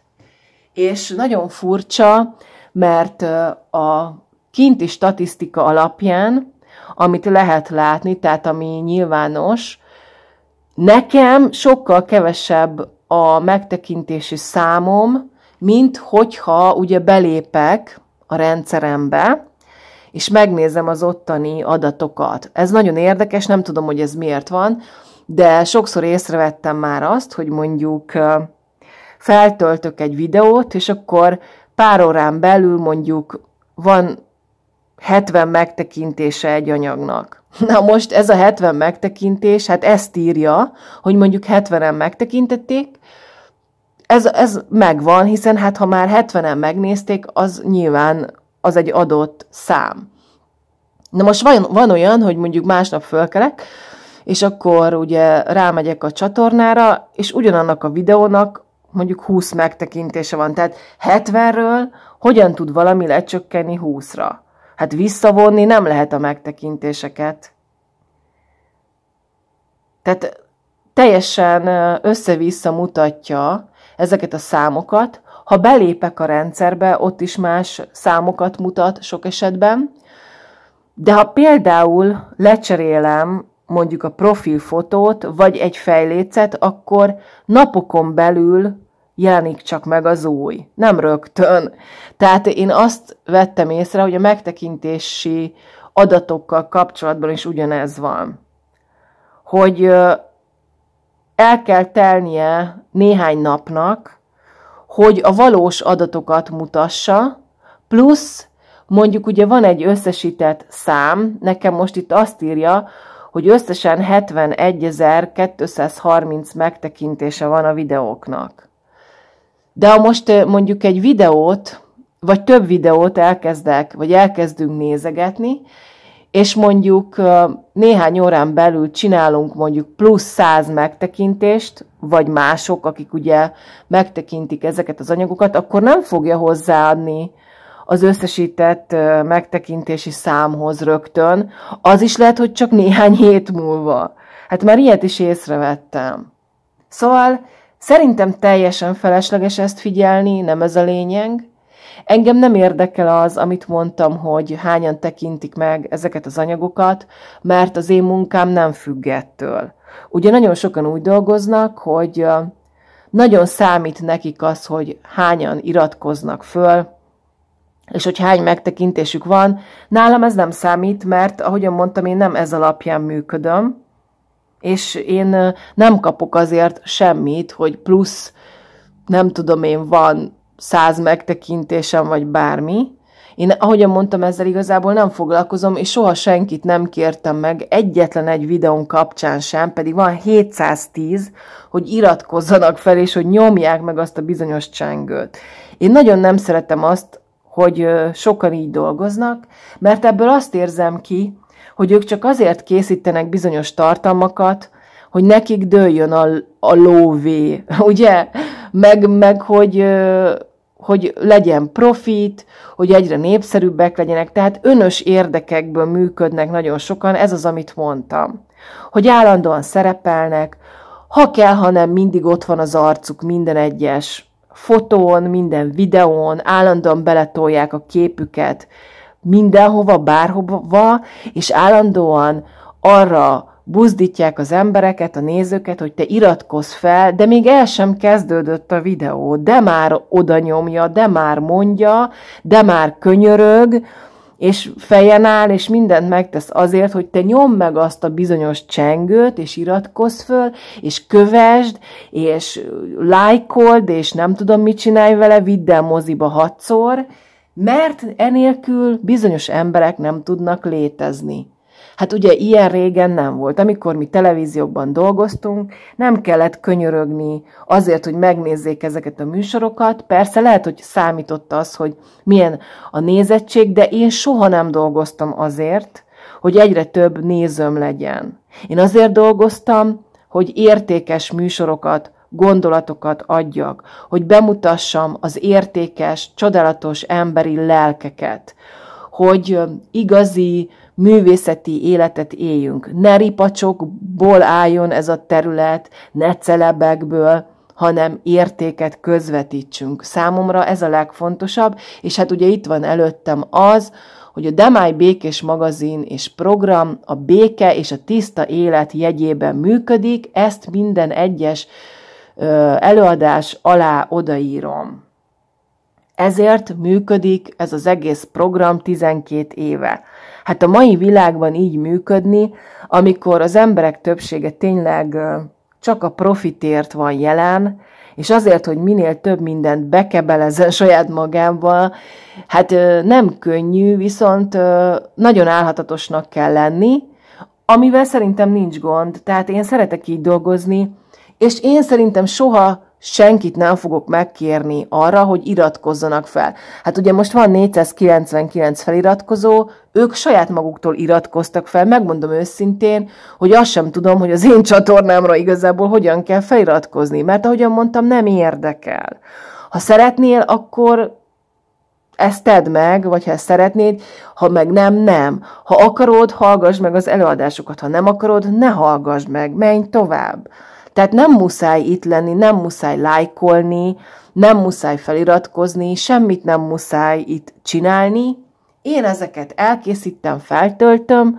és nagyon furcsa, mert a kinti statisztika alapján, amit lehet látni, tehát ami nyilvános, nekem sokkal kevesebb a megtekintési számom, mint hogyha ugye belépek a rendszerembe, és megnézem az ottani adatokat. Ez nagyon érdekes, nem tudom, hogy ez miért van, de sokszor észrevettem már azt, hogy mondjuk feltöltök egy videót, és akkor pár órán belül mondjuk van 70 megtekintése egy anyagnak. Na most ez a 70 megtekintés, hát ezt írja, hogy mondjuk 70-en megtekintették, ez megvan, hiszen hát ha már 70-en megnézték, az nyilván az egy adott szám. Na most van olyan, hogy mondjuk másnap fölkelek, és akkor ugye rámegyek a csatornára, és ugyanannak a videónak mondjuk 20 megtekintése van. Tehát 70-ről hogyan tud valami lecsökkenni 20-ra? Hát visszavonni nem lehet a megtekintéseket. Tehát teljesen össze-vissza mutatja ezeket a számokat. Ha belépek a rendszerbe, ott is más számokat mutat sok esetben. De ha például lecserélem mondjuk a profilfotót, vagy egy fejlécet, akkor napokon belül jelenik csak meg az új. Nem rögtön. Tehát én azt vettem észre, hogy a megtekintési adatokkal kapcsolatban is ugyanez van. Hogy el kell telnie néhány napnak, hogy a valós adatokat mutassa, plusz mondjuk ugye van egy összesített szám, nekem most itt azt írja, hogy összesen 71.230 megtekintése van a videóknak. De ha most mondjuk egy videót, vagy több videót elkezdünk nézegetni, és mondjuk néhány órán belül csinálunk mondjuk plusz 100 megtekintést, vagy mások, akik ugye megtekintik ezeket az anyagokat, akkor nem fogja hozzáadni az összesített megtekintési számhoz rögtön, az is lehet, hogy csak néhány hét múlva. Hát már ilyet is észrevettem. Szóval szerintem teljesen felesleges ezt figyelni, nem ez a lényeg. Engem nem érdekel az, amit mondtam, hogy hányan tekintik meg ezeket az anyagokat, mert az én munkám nem függ ettől. Ugye nagyon sokan úgy dolgoznak, hogy nagyon számít nekik az, hogy hányan iratkoznak föl, és hogy hány megtekintésük van. Nálam ez nem számít, mert ahogyan mondtam, én nem ez alapján működöm, és én nem kapok azért semmit, hogy plusz, nem tudom én, van 100 megtekintésem, vagy bármi. Én, ahogyan mondtam, ezzel igazából nem foglalkozom, és soha senkit nem kértem meg, egyetlen egy videón kapcsán sem, pedig van 710, hogy iratkozzanak fel, és hogy nyomják meg azt a bizonyos csengőt. Én nagyon nem szeretem azt, hogy sokan így dolgoznak, mert ebből azt érzem ki, hogy ők csak azért készítenek bizonyos tartalmakat, hogy nekik dőljön a lóvé, ugye? Meg hogy legyen profit, hogy egyre népszerűbbek legyenek, tehát önös érdekekből működnek nagyon sokan, ez az, amit mondtam. Hogy állandóan szerepelnek, ha kell, hanem mindig ott van az arcuk minden egyes fotón, minden videón, állandóan beletolják a képüket mindenhova, bárhova, és állandóan arra buzdítják az embereket, a nézőket, hogy te iratkozz fel, de még el sem kezdődött a videó, de már oda nyomja, de már mondja, de már könyörög, és fejen áll, és mindent megtesz azért, hogy te nyomd meg azt a bizonyos csengőt, és iratkozz föl, és kövesd, és lájkold, és nem tudom, mit csinálj vele, vidd el moziba 6-szor, mert enélkül bizonyos emberek nem tudnak létezni. Hát ugye ilyen régen nem volt. Amikor mi televíziókban dolgoztunk, nem kellett könyörögni azért, hogy megnézzék ezeket a műsorokat. Persze lehet, hogy számított az, hogy milyen a nézettség, de én soha nem dolgoztam azért, hogy egyre több nézőm legyen. Én azért dolgoztam, hogy értékes műsorokat, gondolatokat adjak, hogy bemutassam az értékes, csodálatos emberi lelkeket, hogy igazi művészeti életet éljünk. Ne ripacsokból álljon ez a terület, ne celebekből, hanem értéket közvetítsünk. Számomra ez a legfontosabb, és hát ugye itt van előttem az, hogy a Damai Békés magazin és program a béke és a tiszta élet jegyében működik, ezt minden egyes előadás alá odaírom. Ezért működik ez az egész program 12 éve. Hát a mai világban így működni, amikor az emberek többsége tényleg csak a profitért van jelen, és azért, hogy minél több mindent bekebelezzen saját magával, hát nem könnyű, viszont nagyon álhatatosnak kell lenni, amivel szerintem nincs gond, tehát én szeretek így dolgozni, és én szerintem soha senkit nem fogok megkérni arra, hogy iratkozzanak fel. Hát ugye most van 499 feliratkozó, ők saját maguktól iratkoztak fel, megmondom őszintén, hogy azt sem tudom, hogy az én csatornámra igazából hogyan kell feliratkozni, mert ahogyan mondtam, nem érdekel. Ha szeretnél, akkor ezt tedd meg, vagy ha szeretnéd, ha meg nem, nem. Ha akarod, hallgass meg az előadásokat, ha nem akarod, ne hallgass meg, menj tovább. Tehát nem muszáj itt lenni, nem muszáj lájkolni, nem muszáj feliratkozni, semmit nem muszáj itt csinálni. Én ezeket elkészítem, feltöltöm,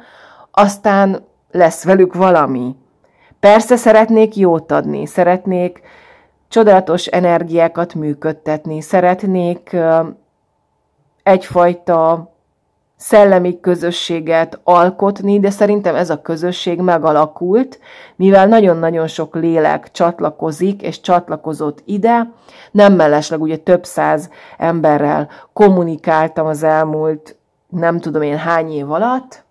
aztán lesz velük valami. Persze szeretnék jót adni, szeretnék csodálatos energiákat működtetni, szeretnék egyfajta szellemi közösséget alkotni, de szerintem ez a közösség megalakult, mivel nagyon-nagyon sok lélek csatlakozik, és csatlakozott ide. Nem mellesleg, ugye több száz emberrel kommunikáltam az elmúlt nem tudom én hány év alatt.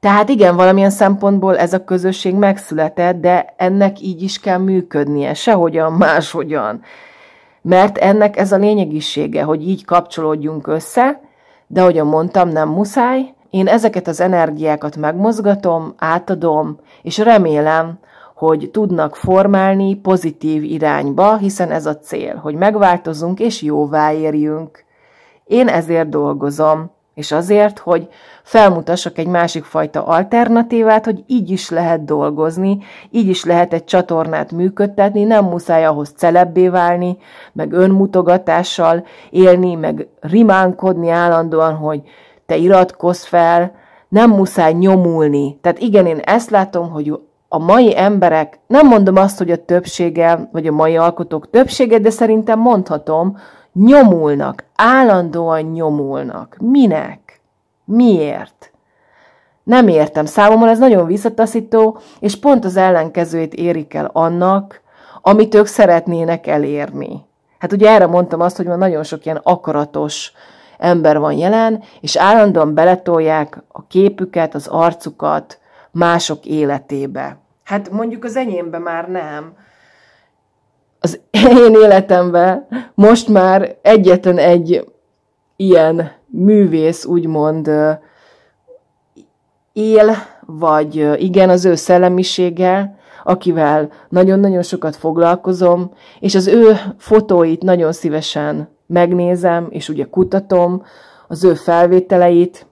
Tehát igen, valamilyen szempontból ez a közösség megszületett, de ennek így is kell működnie, sehogyan, máshogyan. Mert ennek ez a lényegisége, hogy így kapcsolódjunk össze, de ahogyan mondtam, nem muszáj. Én ezeket az energiákat megmozgatom, átadom, és remélem, hogy tudnak formálni pozitív irányba, hiszen ez a cél, hogy megváltozunk és jóvá érjünk. Én ezért dolgozom, és azért, hogy felmutassak egy másik fajta alternatívát, hogy így is lehet dolgozni, így is lehet egy csatornát működtetni, nem muszáj ahhoz celebbé válni, meg önmutogatással élni, meg rimánkodni állandóan, hogy te iratkozz fel, nem muszáj nyomulni. Tehát igen, én ezt látom, hogy a mai emberek, nem mondom azt, hogy a többsége, vagy a mai alkotók többsége, de szerintem mondhatom, nyomulnak, állandóan nyomulnak. Minek? Miért? Nem értem. Számomra ez nagyon visszataszító, és pont az ellenkezőjét érik el annak, amit ők szeretnének elérni. Hát ugye erre mondtam azt, hogy már nagyon sok ilyen akaratos ember van jelen, és állandóan beletolják a képüket, az arcukat mások életébe. Hát mondjuk az enyémben már nem. Az én életemben most már egyetlen egy ilyen művész, úgymond él, vagy igen, az ő szellemisége, akivel nagyon-nagyon sokat foglalkozom, és az ő fotóit nagyon szívesen megnézem, és ugye kutatom az ő felvételeit,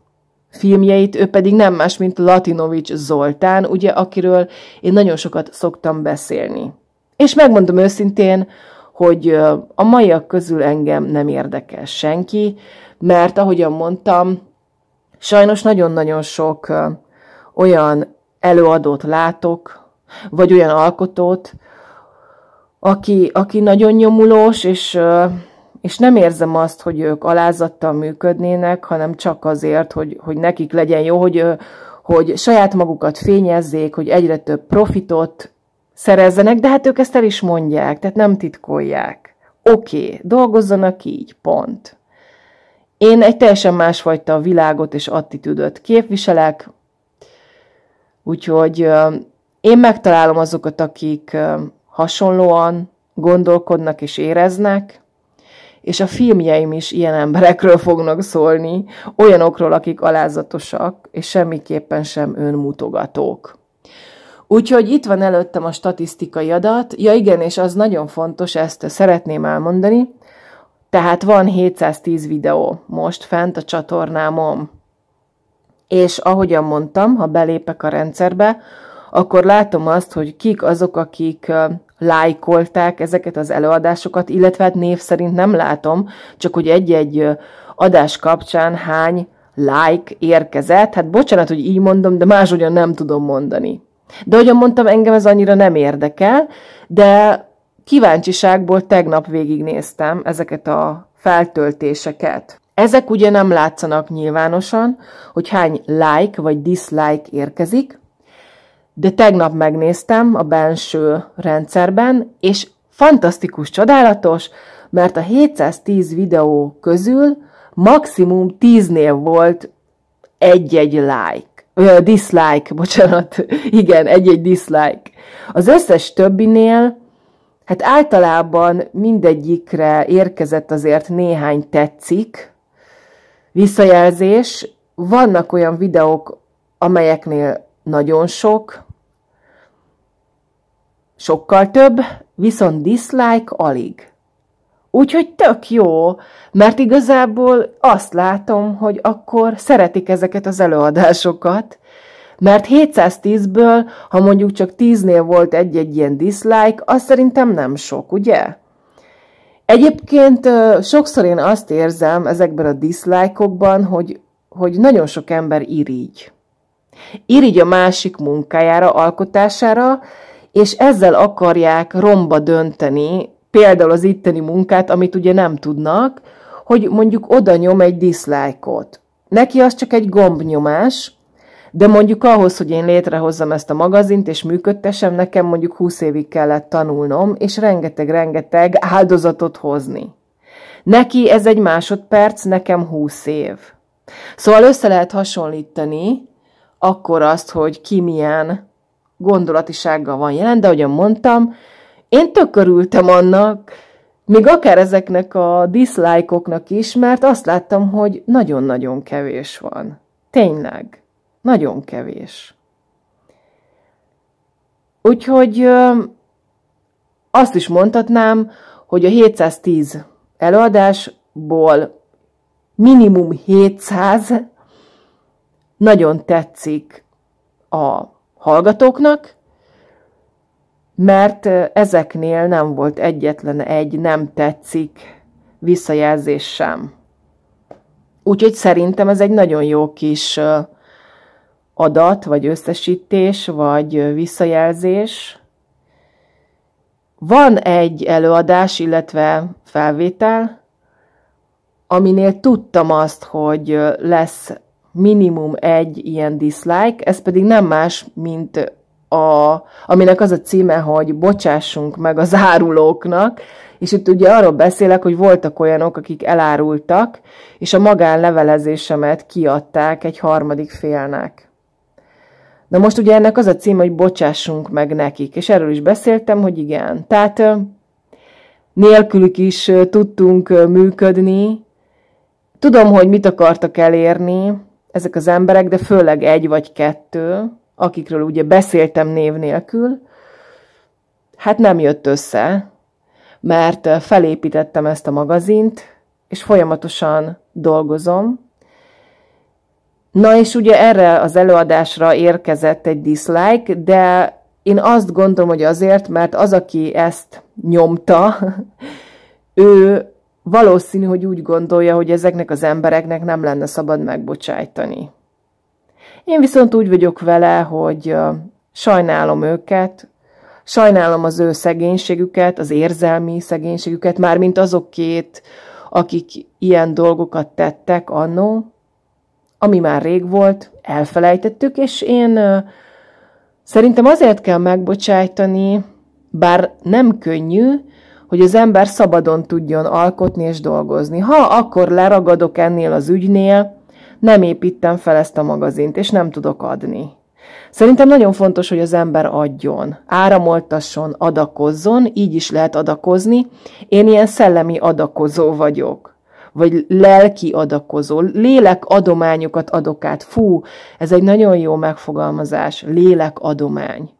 filmjeit, ő pedig nem más, mint Latinovics Zoltán, ugye, akiről én nagyon sokat szoktam beszélni. És megmondom őszintén, hogy a maiak közül engem nem érdekel senki, mert ahogyan mondtam, sajnos nagyon-nagyon sok olyan előadót látok, vagy olyan alkotót, aki nagyon nyomulós, és nem érzem azt, hogy ők alázattal működnének, hanem csak azért, hogy nekik legyen jó, hogy saját magukat fényezzék, hogy egyre több profitot szerezzenek, de hát ők ezt el is mondják, tehát nem titkolják. Oké, dolgozzanak így, pont. Én egy teljesen másfajta világot és attitűdöt képviselek, úgyhogy én megtalálom azokat, akik hasonlóan gondolkodnak és éreznek, és a filmjeim is ilyen emberekről fognak szólni, olyanokról, akik alázatosak, és semmiképpen sem önmutogatók. Úgyhogy itt van előttem a statisztikai adat. Ja igen, és az nagyon fontos, ezt szeretném elmondani. Tehát van 710 videó most fent a csatornámon. És ahogyan mondtam, ha belépek a rendszerbe, akkor látom azt, hogy kik azok, akik lájkolták ezeket az előadásokat, illetve hát név szerint nem látom, csak hogy egy-egy adás kapcsán hány like érkezett. Hát bocsánat, hogy így mondom, de máshogyan nem tudom mondani. De ahogyan mondtam, engem ez annyira nem érdekel, de kíváncsiságból tegnap végignéztem ezeket a feltöltéseket. Ezek ugye nem látszanak nyilvánosan, hogy hány like vagy dislike érkezik, de tegnap megnéztem a belső rendszerben, és fantasztikus, csodálatos, mert a 710 videó közül maximum 10-nél volt egy-egy like. Dislike, bocsánat, igen, egy-egy dislike. Az összes többinél, hát általában mindegyikre érkezett azért néhány tetszik, visszajelzés. Vannak olyan videók, amelyeknél nagyon sok, sokkal több, viszont dislike alig. Úgyhogy tök jó, mert igazából azt látom, hogy akkor szeretik ezeket az előadásokat, mert 710-ből, ha mondjuk csak 10-nél volt egy-egy ilyen dislike, az szerintem nem sok, ugye? Egyébként sokszor én azt érzem ezekben a dislike-okban, hogy nagyon sok ember irigy. Irigy a másik munkájára, alkotására, és ezzel akarják romba dönteni, például az itteni munkát, amit ugye nem tudnak, hogy mondjuk oda nyom egy dislike-ot. Neki az csak egy gombnyomás, de mondjuk ahhoz, hogy én létrehozzam ezt a magazint, és működtessem, nekem mondjuk 20 évig kellett tanulnom, és rengeteg-rengeteg áldozatot hozni. Neki ez egy másodperc, nekem 20 év. Szóval össze lehet hasonlítani akkor azt, hogy ki milyen gondolatisággal van jelen, de ahogyan mondtam, én tök örültem annak, még akár ezeknek a dislike-oknak is, mert azt láttam, hogy nagyon-nagyon kevés van. Tényleg. Nagyon kevés. Úgyhogy azt is mondhatnám, hogy a 710 előadásból minimum 700, nagyon tetszik a hallgatóknak, mert ezeknél nem volt egyetlen egy nem tetszik visszajelzés sem. Úgyhogy szerintem ez egy nagyon jó kis adat, vagy összesítés, vagy visszajelzés. Van egy előadás, illetve felvétel, aminél tudtam azt, hogy lesz minimum egy ilyen dislike, ez pedig nem más, mint aminek az a címe, hogy bocsássunk meg az árulóknak, és itt ugye arról beszélek, hogy voltak olyanok, akik elárultak, és a magánlevelezésemet kiadták egy harmadik félnek. Na most ugye ennek az a címe, hogy bocsássunk meg nekik, és erről is beszéltem, hogy igen. Tehát nélkülük is tudtunk működni. Tudom, hogy mit akartak elérni ezek az emberek, de főleg egy vagy kettő, akikről ugye beszéltem név nélkül, hát nem jött össze, mert felépítettem ezt a magazint, és folyamatosan dolgozom. Na és ugye erre az előadásra érkezett egy dislike, de én azt gondolom, hogy azért, mert az, aki ezt nyomta, ő valószínű, hogy úgy gondolja, hogy ezeknek az embereknek nem lenne szabad megbocsájtani. Én viszont úgy vagyok vele, hogy sajnálom őket, sajnálom az ő szegénységüket, az érzelmi szegénységüket, mármint azokét, akik ilyen dolgokat tettek annó, ami már rég volt, elfelejtettük, és én szerintem azért kell megbocsájtani, bár nem könnyű, hogy az ember szabadon tudjon alkotni és dolgozni. Ha akkor leragadok ennél az ügynél, nem építem fel ezt a magazint, és nem tudok adni. Szerintem nagyon fontos, hogy az ember adjon, áramoltasson, adakozzon, így is lehet adakozni. Én ilyen szellemi adakozó vagyok, vagy lelki adakozó. Lélekadományokat adok át. Fú, ez egy nagyon jó megfogalmazás, lélekadomány.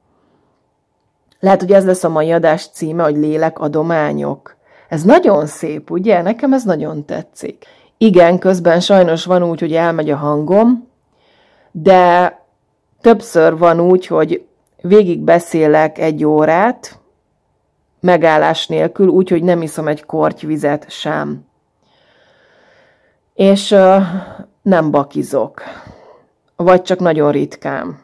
Lehet, hogy ez lesz a mai adás címe, hogy lélekadományok. Ez nagyon szép, ugye? Nekem ez nagyon tetszik. Igen, közben sajnos van úgy, hogy elmegy a hangom, de többször van úgy, hogy végig beszélek egy órát, megállás nélkül, úgyhogy nem iszom egy korty vizet sem. És nem bakizok. Vagy csak nagyon ritkán.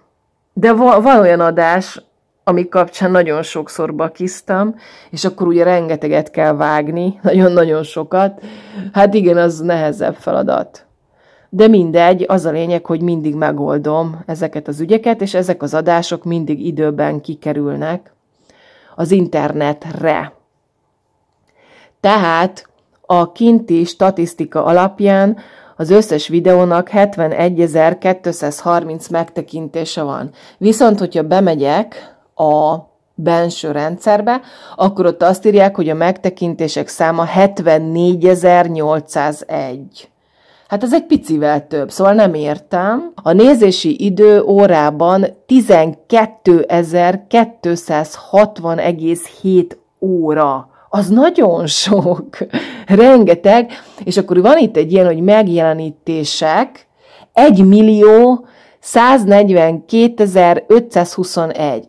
De van olyan adás, ami kapcsán nagyon sokszor bakiztam, és akkor ugye rengeteget kell vágni, nagyon-nagyon sokat. Hát igen, az nehezebb feladat. De mindegy, az a lényeg, hogy mindig megoldom ezeket az ügyeket, és ezek az adások mindig időben kikerülnek az internetre. Tehát a kinti statisztika alapján az összes videónak 71.230 megtekintése van. Viszont, hogyha bemegyek a belső rendszerbe, akkor ott azt írják, hogy a megtekintések száma 74.801. Hát ez egy picivel több, szóval nem értem. A nézési idő órában 12.260,7 óra. Az nagyon sok, rengeteg, és akkor van itt egy ilyen, hogy megjelenítések, 1.142.521.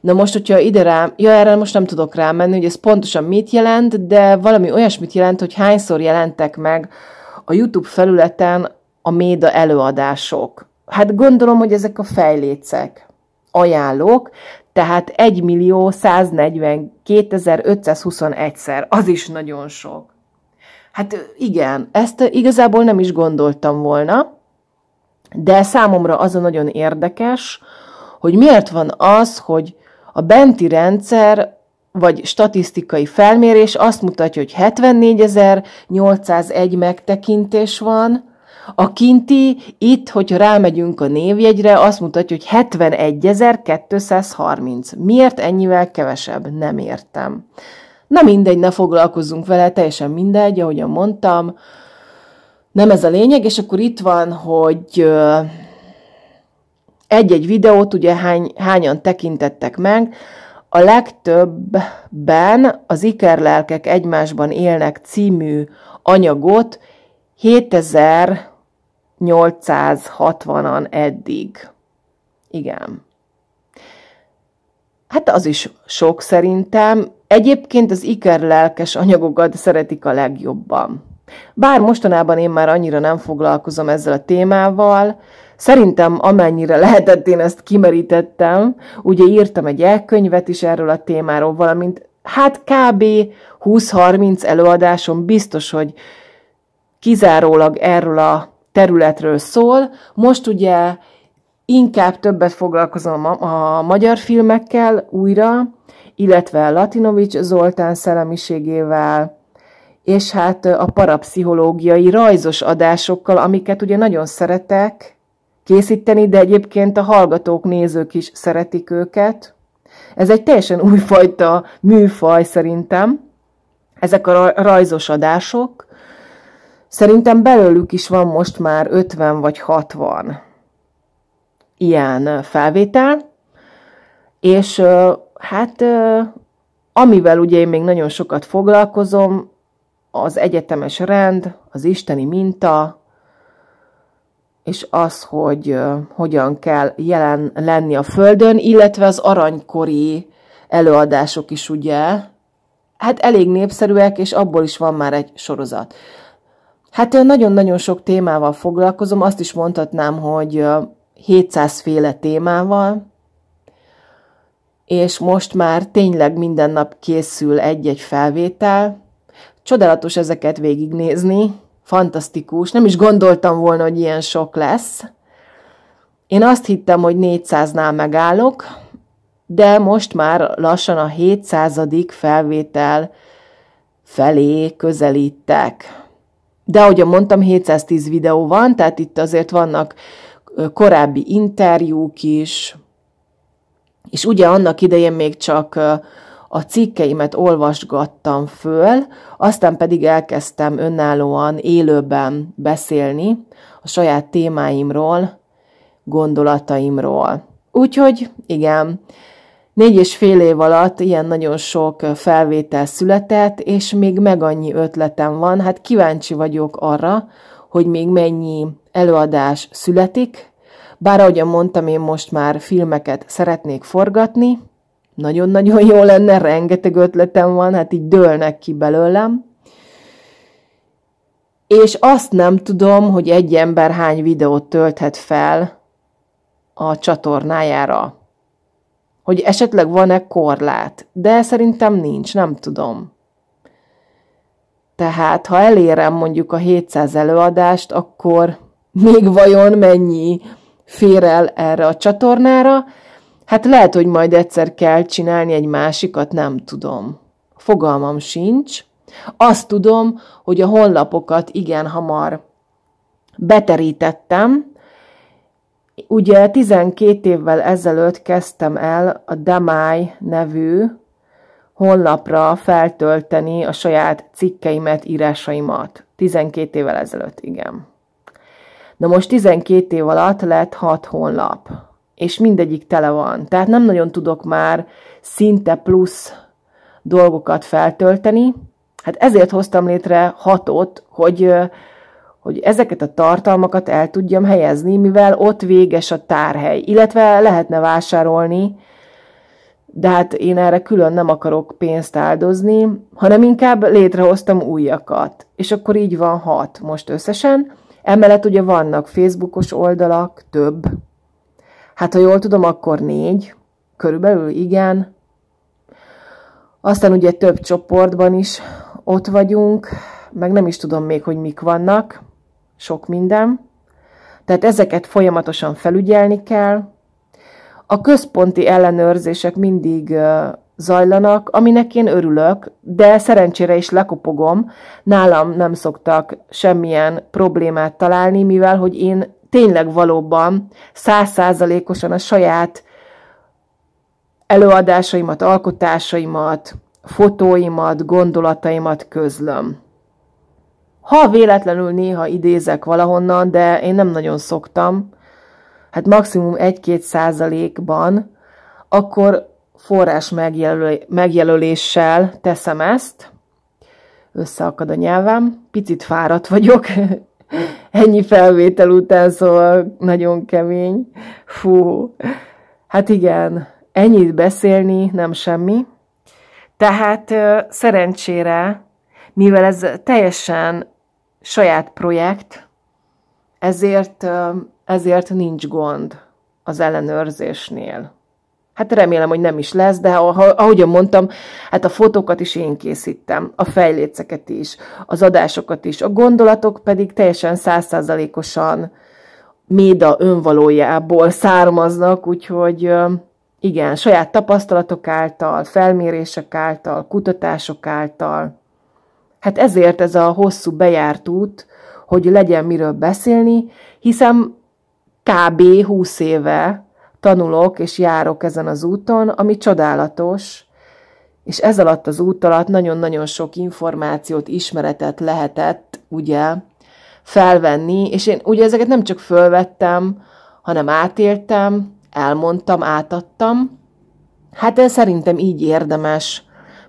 Na most, hogyha ide erre most nem tudok rámenni, hogy ez pontosan mit jelent, de valami olyasmit jelent, hogy hányszor jelentek meg a YouTube felületen a MÉDA előadások. Hát gondolom, hogy ezek a fejlécek, ajánlók, tehát 1.142.521-szer, az is nagyon sok. Hát igen, ezt igazából nem is gondoltam volna, de számomra az a nagyon érdekes, hogy miért van az, hogy a benti rendszer vagy statisztikai felmérés azt mutatja, hogy 74.801 megtekintés van, a kinti itt, hogyha rámegyünk a névjegyre, azt mutatja, hogy 71.230. Miért ennyivel kevesebb? Nem értem. Na mindegy, ne foglalkozzunk vele, teljesen mindegy, ahogyan mondtam. Nem ez a lényeg, és akkor itt van, hogy egy-egy videót ugye hányan tekintettek meg. A legtöbbben az Ikerlelkek egymásban élnek című anyagot 7860-an eddig. Igen. Hát az is sok szerintem. Egyébként az ikerlelkes anyagokat szeretik a legjobban. Bár mostanában én már annyira nem foglalkozom ezzel a témával, szerintem amennyire lehetett, én ezt kimerítettem. Ugye írtam egy e-könyvet is erről a témáról, valamint hát kb. 20-30 előadásom biztos, hogy kizárólag erről a területről szól. Most ugye inkább többet foglalkozom a magyar filmekkel újra, illetve Latinovics Zoltán szellemiségével, és hát a parapszichológiai rajzos adásokkal, amiket ugye nagyon szeretek készíteni, de egyébként a hallgatók, nézők is szeretik őket. Ez egy teljesen újfajta műfaj szerintem, ezek a rajzos adások. Szerintem belőlük is van most már 50 vagy 60 ilyen felvétel, és hát amivel ugye én még nagyon sokat foglalkozom, az egyetemes rend, az isteni minta, és az, hogy hogyan kell jelen lenni a Földön, illetve az aranykori előadások is ugye, hát elég népszerűek, és abból is van már egy sorozat. Hát nagyon-nagyon sok témával foglalkozom, azt is mondhatnám, hogy 700 féle témával, és most már tényleg minden nap készül egy-egy felvétel. Csodálatos ezeket végignézni, fantasztikus, nem is gondoltam volna, hogy ilyen sok lesz. Én azt hittem, hogy 400-nál megállok, de most már lassan a 700. felvétel felé közelítek. De ahogyan mondtam, 710 videó van, tehát itt azért vannak korábbi interjúk is, és ugye annak idején még csak a cikkeimet olvasgattam föl, aztán pedig elkezdtem önállóan, élőben beszélni a saját témáimról, gondolataimról. Úgyhogy igen, 4,5 év alatt ilyen nagyon sok felvétel született, és még meg annyi ötletem van, hát kíváncsi vagyok arra, hogy még mennyi előadás születik, bár ahogyan mondtam, én most már filmeket szeretnék forgatni, nagyon-nagyon jó lenne, rengeteg ötletem van, hát így dőlnek ki belőlem. És azt nem tudom, hogy egy ember hány videót tölthet fel a csatornájára. Hogy esetleg van-e korlát, de szerintem nincs, nem tudom. Tehát, ha elérem mondjuk a 700 előadást, akkor még vajon mennyi fér el erre a csatornára? Hát lehet, hogy majd egyszer kell csinálni egy másikat, nem tudom. Fogalmam sincs. Azt tudom, hogy a honlapokat igen hamar beterítettem. Ugye 12 évvel ezelőtt kezdtem el a Damai nevű honlapra feltölteni a saját cikkeimet, írásaimat. 12 évvel ezelőtt, igen. Na most 12 év alatt lett 6 honlap, és mindegyik tele van. Tehát nem nagyon tudok már szinte plusz dolgokat feltölteni. Hát ezért hoztam létre 6-ot, hogy ezeket a tartalmakat el tudjam helyezni, mivel ott véges a tárhely, illetve lehetne vásárolni, de hát én erre külön nem akarok pénzt áldozni, hanem inkább létrehoztam újakat. És akkor így van 6 most összesen. Emellett ugye vannak Facebookos oldalak, több. Hát, ha jól tudom, akkor 4, körülbelül igen. Aztán ugye több csoportban is ott vagyunk, meg nem is tudom még, hogy mik vannak, sok minden. Tehát ezeket folyamatosan felügyelni kell. A központi ellenőrzések mindig zajlanak, aminek én örülök, de szerencsére is lekopogom. Nálam nem szoktak semmilyen problémát találni, mivel hogy én tényleg valóban 100%-osan a saját előadásaimat, alkotásaimat, fotóimat, gondolataimat közlöm. Ha véletlenül néha idézek valahonnan, de én nem nagyon szoktam, hát maximum 1-2%-ban, akkor forrás megjelöléssel teszem ezt. Összeakad a nyelvem, picit fáradt vagyok, ennyi felvétel után, szóval nagyon kemény. Fú, hát igen, ennyit beszélni nem semmi. Tehát szerencsére, mivel ez teljesen saját projekt, ezért nincs gond az ellenőrzésnél. Hát remélem, hogy nem is lesz, de ahogyan mondtam, hát a fotókat is én készítem, a fejléceket is, az adásokat is, a gondolatok pedig teljesen 100%-osan MÉDA önvalójából származnak, úgyhogy igen, saját tapasztalatok által, felmérések által, kutatások által. Hát ezért ez a hosszú bejárt út, hogy legyen miről beszélni, hiszen kb. 20 éve tanulok és járok ezen az úton, ami csodálatos, és ez alatt az út alatt nagyon-nagyon sok információt, ismeretet lehetett ugye felvenni, és én ugye ezeket nem csak fölvettem, hanem átéltem, elmondtam, átadtam. Hát én szerintem így érdemes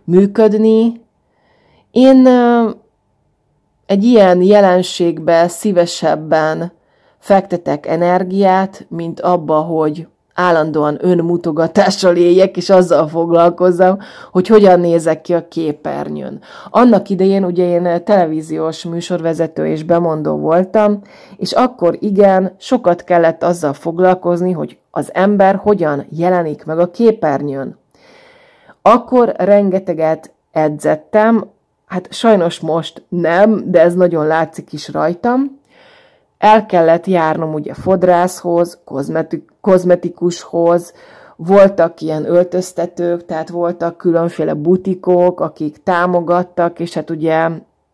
működni. Én egy ilyen jelenségbe szívesebben fektetek energiát, mint abba, hogy állandóan önmutogatással éljek, és azzal foglalkozzam, hogy hogyan nézek ki a képernyőn. Annak idején ugye én televíziós műsorvezető és bemondó voltam, és akkor igen, sokat kellett azzal foglalkozni, hogy az ember hogyan jelenik meg a képernyőn. Akkor rengeteget edzettem, hát sajnos most nem, de ez nagyon látszik is rajtam. El kellett járnom ugye fodrászhoz, kozmetikushoz, voltak ilyen öltöztetők, tehát voltak különféle butikok, akik támogattak, és hát ugye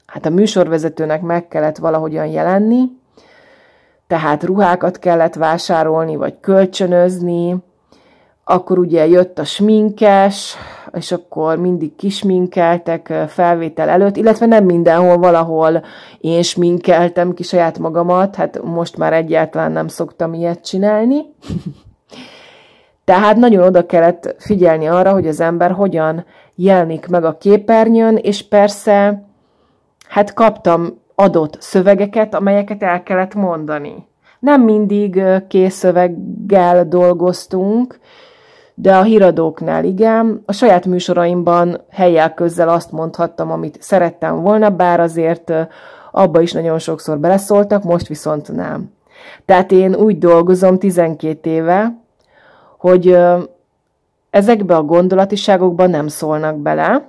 hát a műsorvezetőnek meg kellett valahogyan jelenni, tehát ruhákat kellett vásárolni, vagy kölcsönözni, akkor ugye jött a sminkes, és akkor mindig kisminkeltek felvétel előtt, illetve nem mindenhol, valahol én sminkeltem ki saját magamat, hát most már egyáltalán nem szoktam ilyet csinálni. Tehát nagyon oda kellett figyelni arra, hogy az ember hogyan jelenik meg a képernyőn, és persze, hát kaptam adott szövegeket, amelyeket el kellett mondani. Nem mindig kész szöveggel dolgoztunk, de a híradóknál igen. A saját műsoraimban helyjel közzel azt mondhattam, amit szerettem volna, bár azért abba is nagyon sokszor beleszóltak, most viszont nem. Tehát én úgy dolgozom 12 éve, hogy ezekbe a gondolatiságokba nem szólnak bele,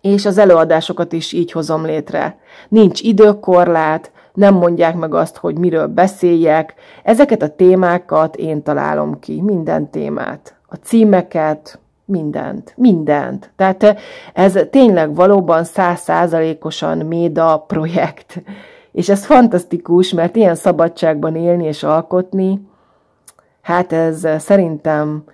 és az előadásokat is így hozom létre. Nincs időkorlát, nem mondják meg azt, hogy miről beszéljek. Ezeket a témákat én találom ki, minden témát. A címeket, mindent. Tehát ez tényleg valóban 100%-osan MÉDA projekt. És ez fantasztikus, mert ilyen szabadságban élni és alkotni, hát ez szerintem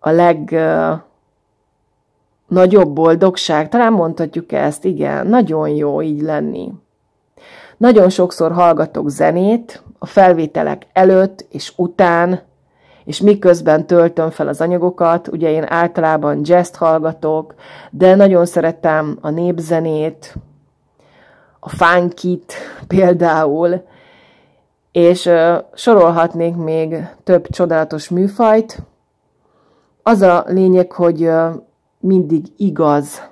a legnagyobb boldogság. Talán mondhatjuk ezt, igen, nagyon jó így lenni. Nagyon sokszor hallgatok zenét a felvételek előtt és után, és miközben töltöm fel az anyagokat, ugye én általában jazzt hallgatok, de nagyon szeretem a népzenét, a funkit például, és sorolhatnék még több csodálatos műfajt. Az a lényeg, hogy mindig igaz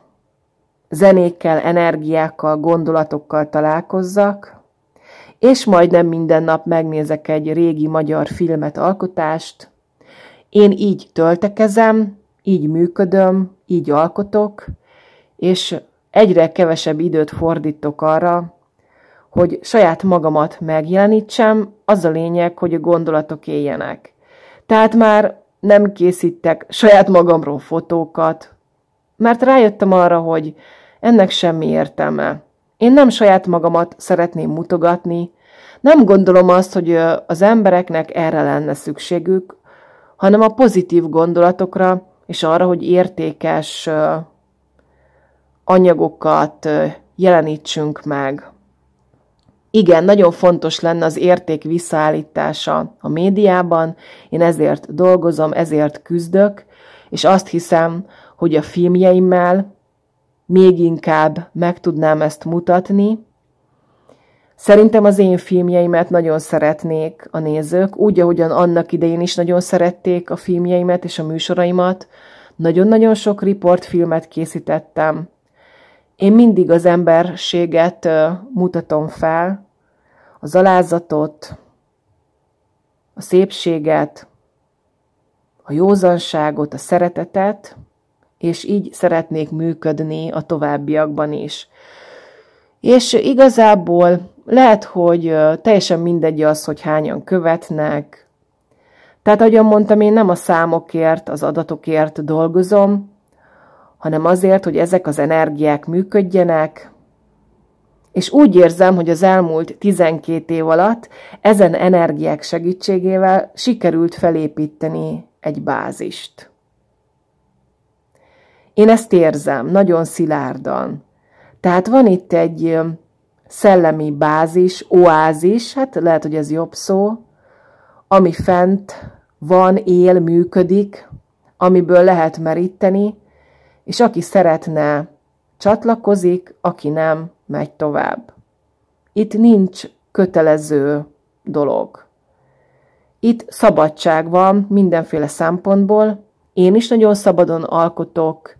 zenékkel, energiákkal, gondolatokkal találkozzak, és majdnem minden nap megnézek egy régi magyar filmet, alkotást. Én így töltekezem, így működöm, így alkotok, és egyre kevesebb időt fordítok arra, hogy saját magamat megjelenítsem, az a lényeg, hogy a gondolatok éljenek. Tehát már nem készítek saját magamról fotókat, mert rájöttem arra, hogy ennek semmi értelme. Én nem saját magamat szeretném mutogatni, nem gondolom azt, hogy az embereknek erre lenne szükségük, hanem a pozitív gondolatokra, és arra, hogy értékes anyagokat jelenítsünk meg. Igen, nagyon fontos lenne az érték visszaállítása a médiában, én ezért dolgozom, ezért küzdök, és azt hiszem, hogy a filmjeimmel még inkább meg tudnám ezt mutatni. Szerintem az én filmjeimet nagyon szeretnék a nézők, úgy, ahogyan annak idején is nagyon szerették a filmjeimet és a műsoraimat. Nagyon-nagyon sok riportfilmet készítettem. Én mindig az emberséget mutatom fel, az alázatot, a szépséget, a józanságot, a szeretetet, és így szeretnék működni a továbbiakban is. És igazából lehet, hogy teljesen mindegy az, hogy hányan követnek. Tehát, ahogyan mondtam, én nem a számokért, az adatokért dolgozom, hanem azért, hogy ezek az energiák működjenek, és úgy érzem, hogy az elmúlt 12 év alatt ezen energiák segítségével sikerült felépíteni egy bázist. Én ezt érzem, nagyon szilárdan. Tehát van itt egy szellemi bázis, oázis, hát lehet, hogy ez jobb szó, ami fent van, él, működik, amiből lehet meríteni, és aki szeretne, csatlakozik, aki nem, megy tovább. Itt nincs kötelező dolog. Itt szabadság van mindenféle szempontból, én is nagyon szabadon alkotok,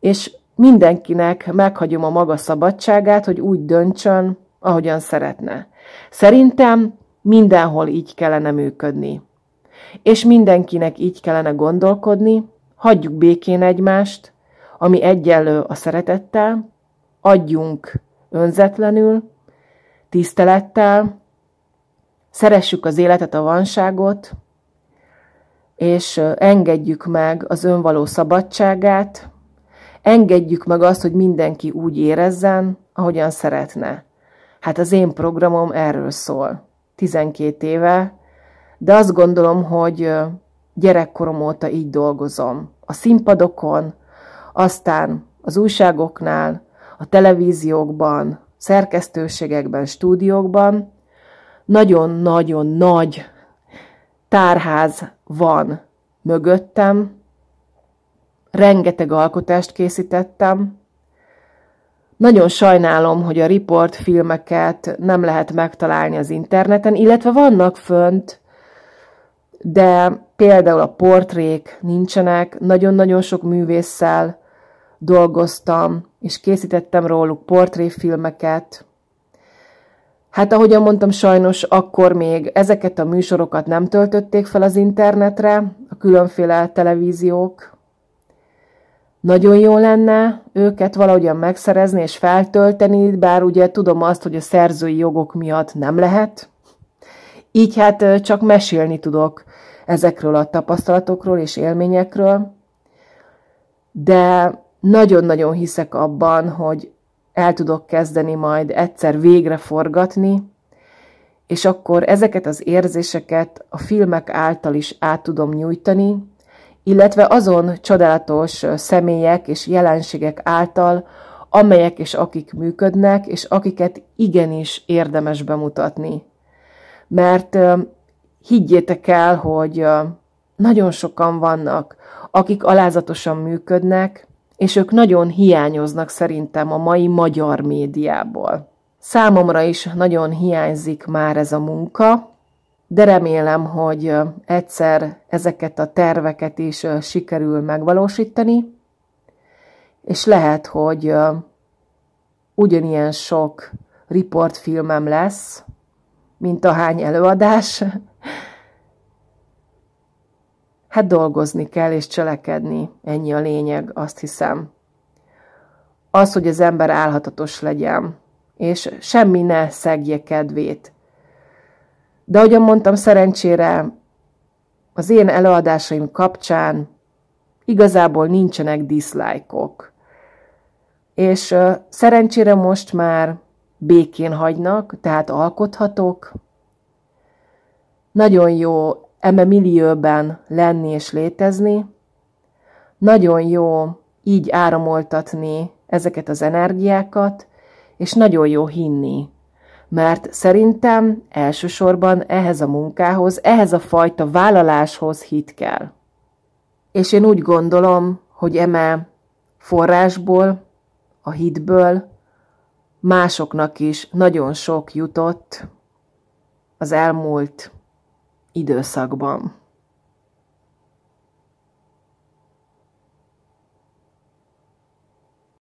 és mindenkinek meghagyom a maga szabadságát, hogy úgy döntsön, ahogyan szeretne. Szerintem mindenhol így kellene működni. És mindenkinek így kellene gondolkodni, hagyjuk békén egymást, ami egyenlő a szeretettel, adjunk önzetlenül, tisztelettel, szeressük az életet, a vanságot, és engedjük meg az önvaló szabadságát, engedjük meg azt, hogy mindenki úgy érezzen, ahogyan szeretne. Hát az én programom erről szól, 12 éve, de azt gondolom, hogy gyerekkorom óta így dolgozom. A színpadokon, aztán az újságoknál, a televíziókban, szerkesztőségekben, stúdiókban nagyon-nagyon nagy tárház van mögöttem, rengeteg alkotást készítettem. Nagyon sajnálom, hogy a riportfilmeket nem lehet megtalálni az interneten, illetve vannak fönt, de például a portrék nincsenek, nagyon-nagyon sok művésszel dolgoztam, és készítettem róluk portréfilmeket. Hát ahogyan mondtam, sajnos akkor még ezeket a műsorokat nem töltötték fel az internetre, a különféle televíziók. Nagyon jó lenne őket valahogyan megszerezni és feltölteni, bár ugye tudom azt, hogy a szerzői jogok miatt nem lehet. Így hát csak mesélni tudok ezekről a tapasztalatokról és élményekről. De nagyon-nagyon hiszek abban, hogy el tudok kezdeni majd egyszer végre forgatni, és akkor ezeket az érzéseket a filmek által is át tudom nyújtani, illetve azon csodálatos személyek és jelenségek által, amelyek és akik működnek, és akiket igenis érdemes bemutatni. Mert higgyétek el, hogy nagyon sokan vannak, akik alázatosan működnek, és ők nagyon hiányoznak szerintem a mai magyar médiából. Számomra is nagyon hiányzik már ez a munka, de remélem, hogy egyszer ezeket a terveket is sikerül megvalósítani, és lehet, hogy ugyanilyen sok riportfilmem lesz, mint ahány előadás. Hát dolgozni kell és cselekedni, ennyi a lényeg, azt hiszem. Az, hogy az ember álhatatos legyen, és semmi ne szegje kedvét. De ahogyan mondtam, szerencsére az én előadásaim kapcsán igazából nincsenek diszlájkok. És szerencsére most már békén hagynak, tehát alkothatok. Nagyon jó eme millióban lenni és létezni. Nagyon jó így áramoltatni ezeket az energiákat, és nagyon jó hinni. Mert szerintem elsősorban ehhez a munkához, ehhez a fajta vállaláshoz hit kell. És én úgy gondolom, hogy eme forrásból, a hitből, másoknak is nagyon sok jutott az elmúlt időszakban.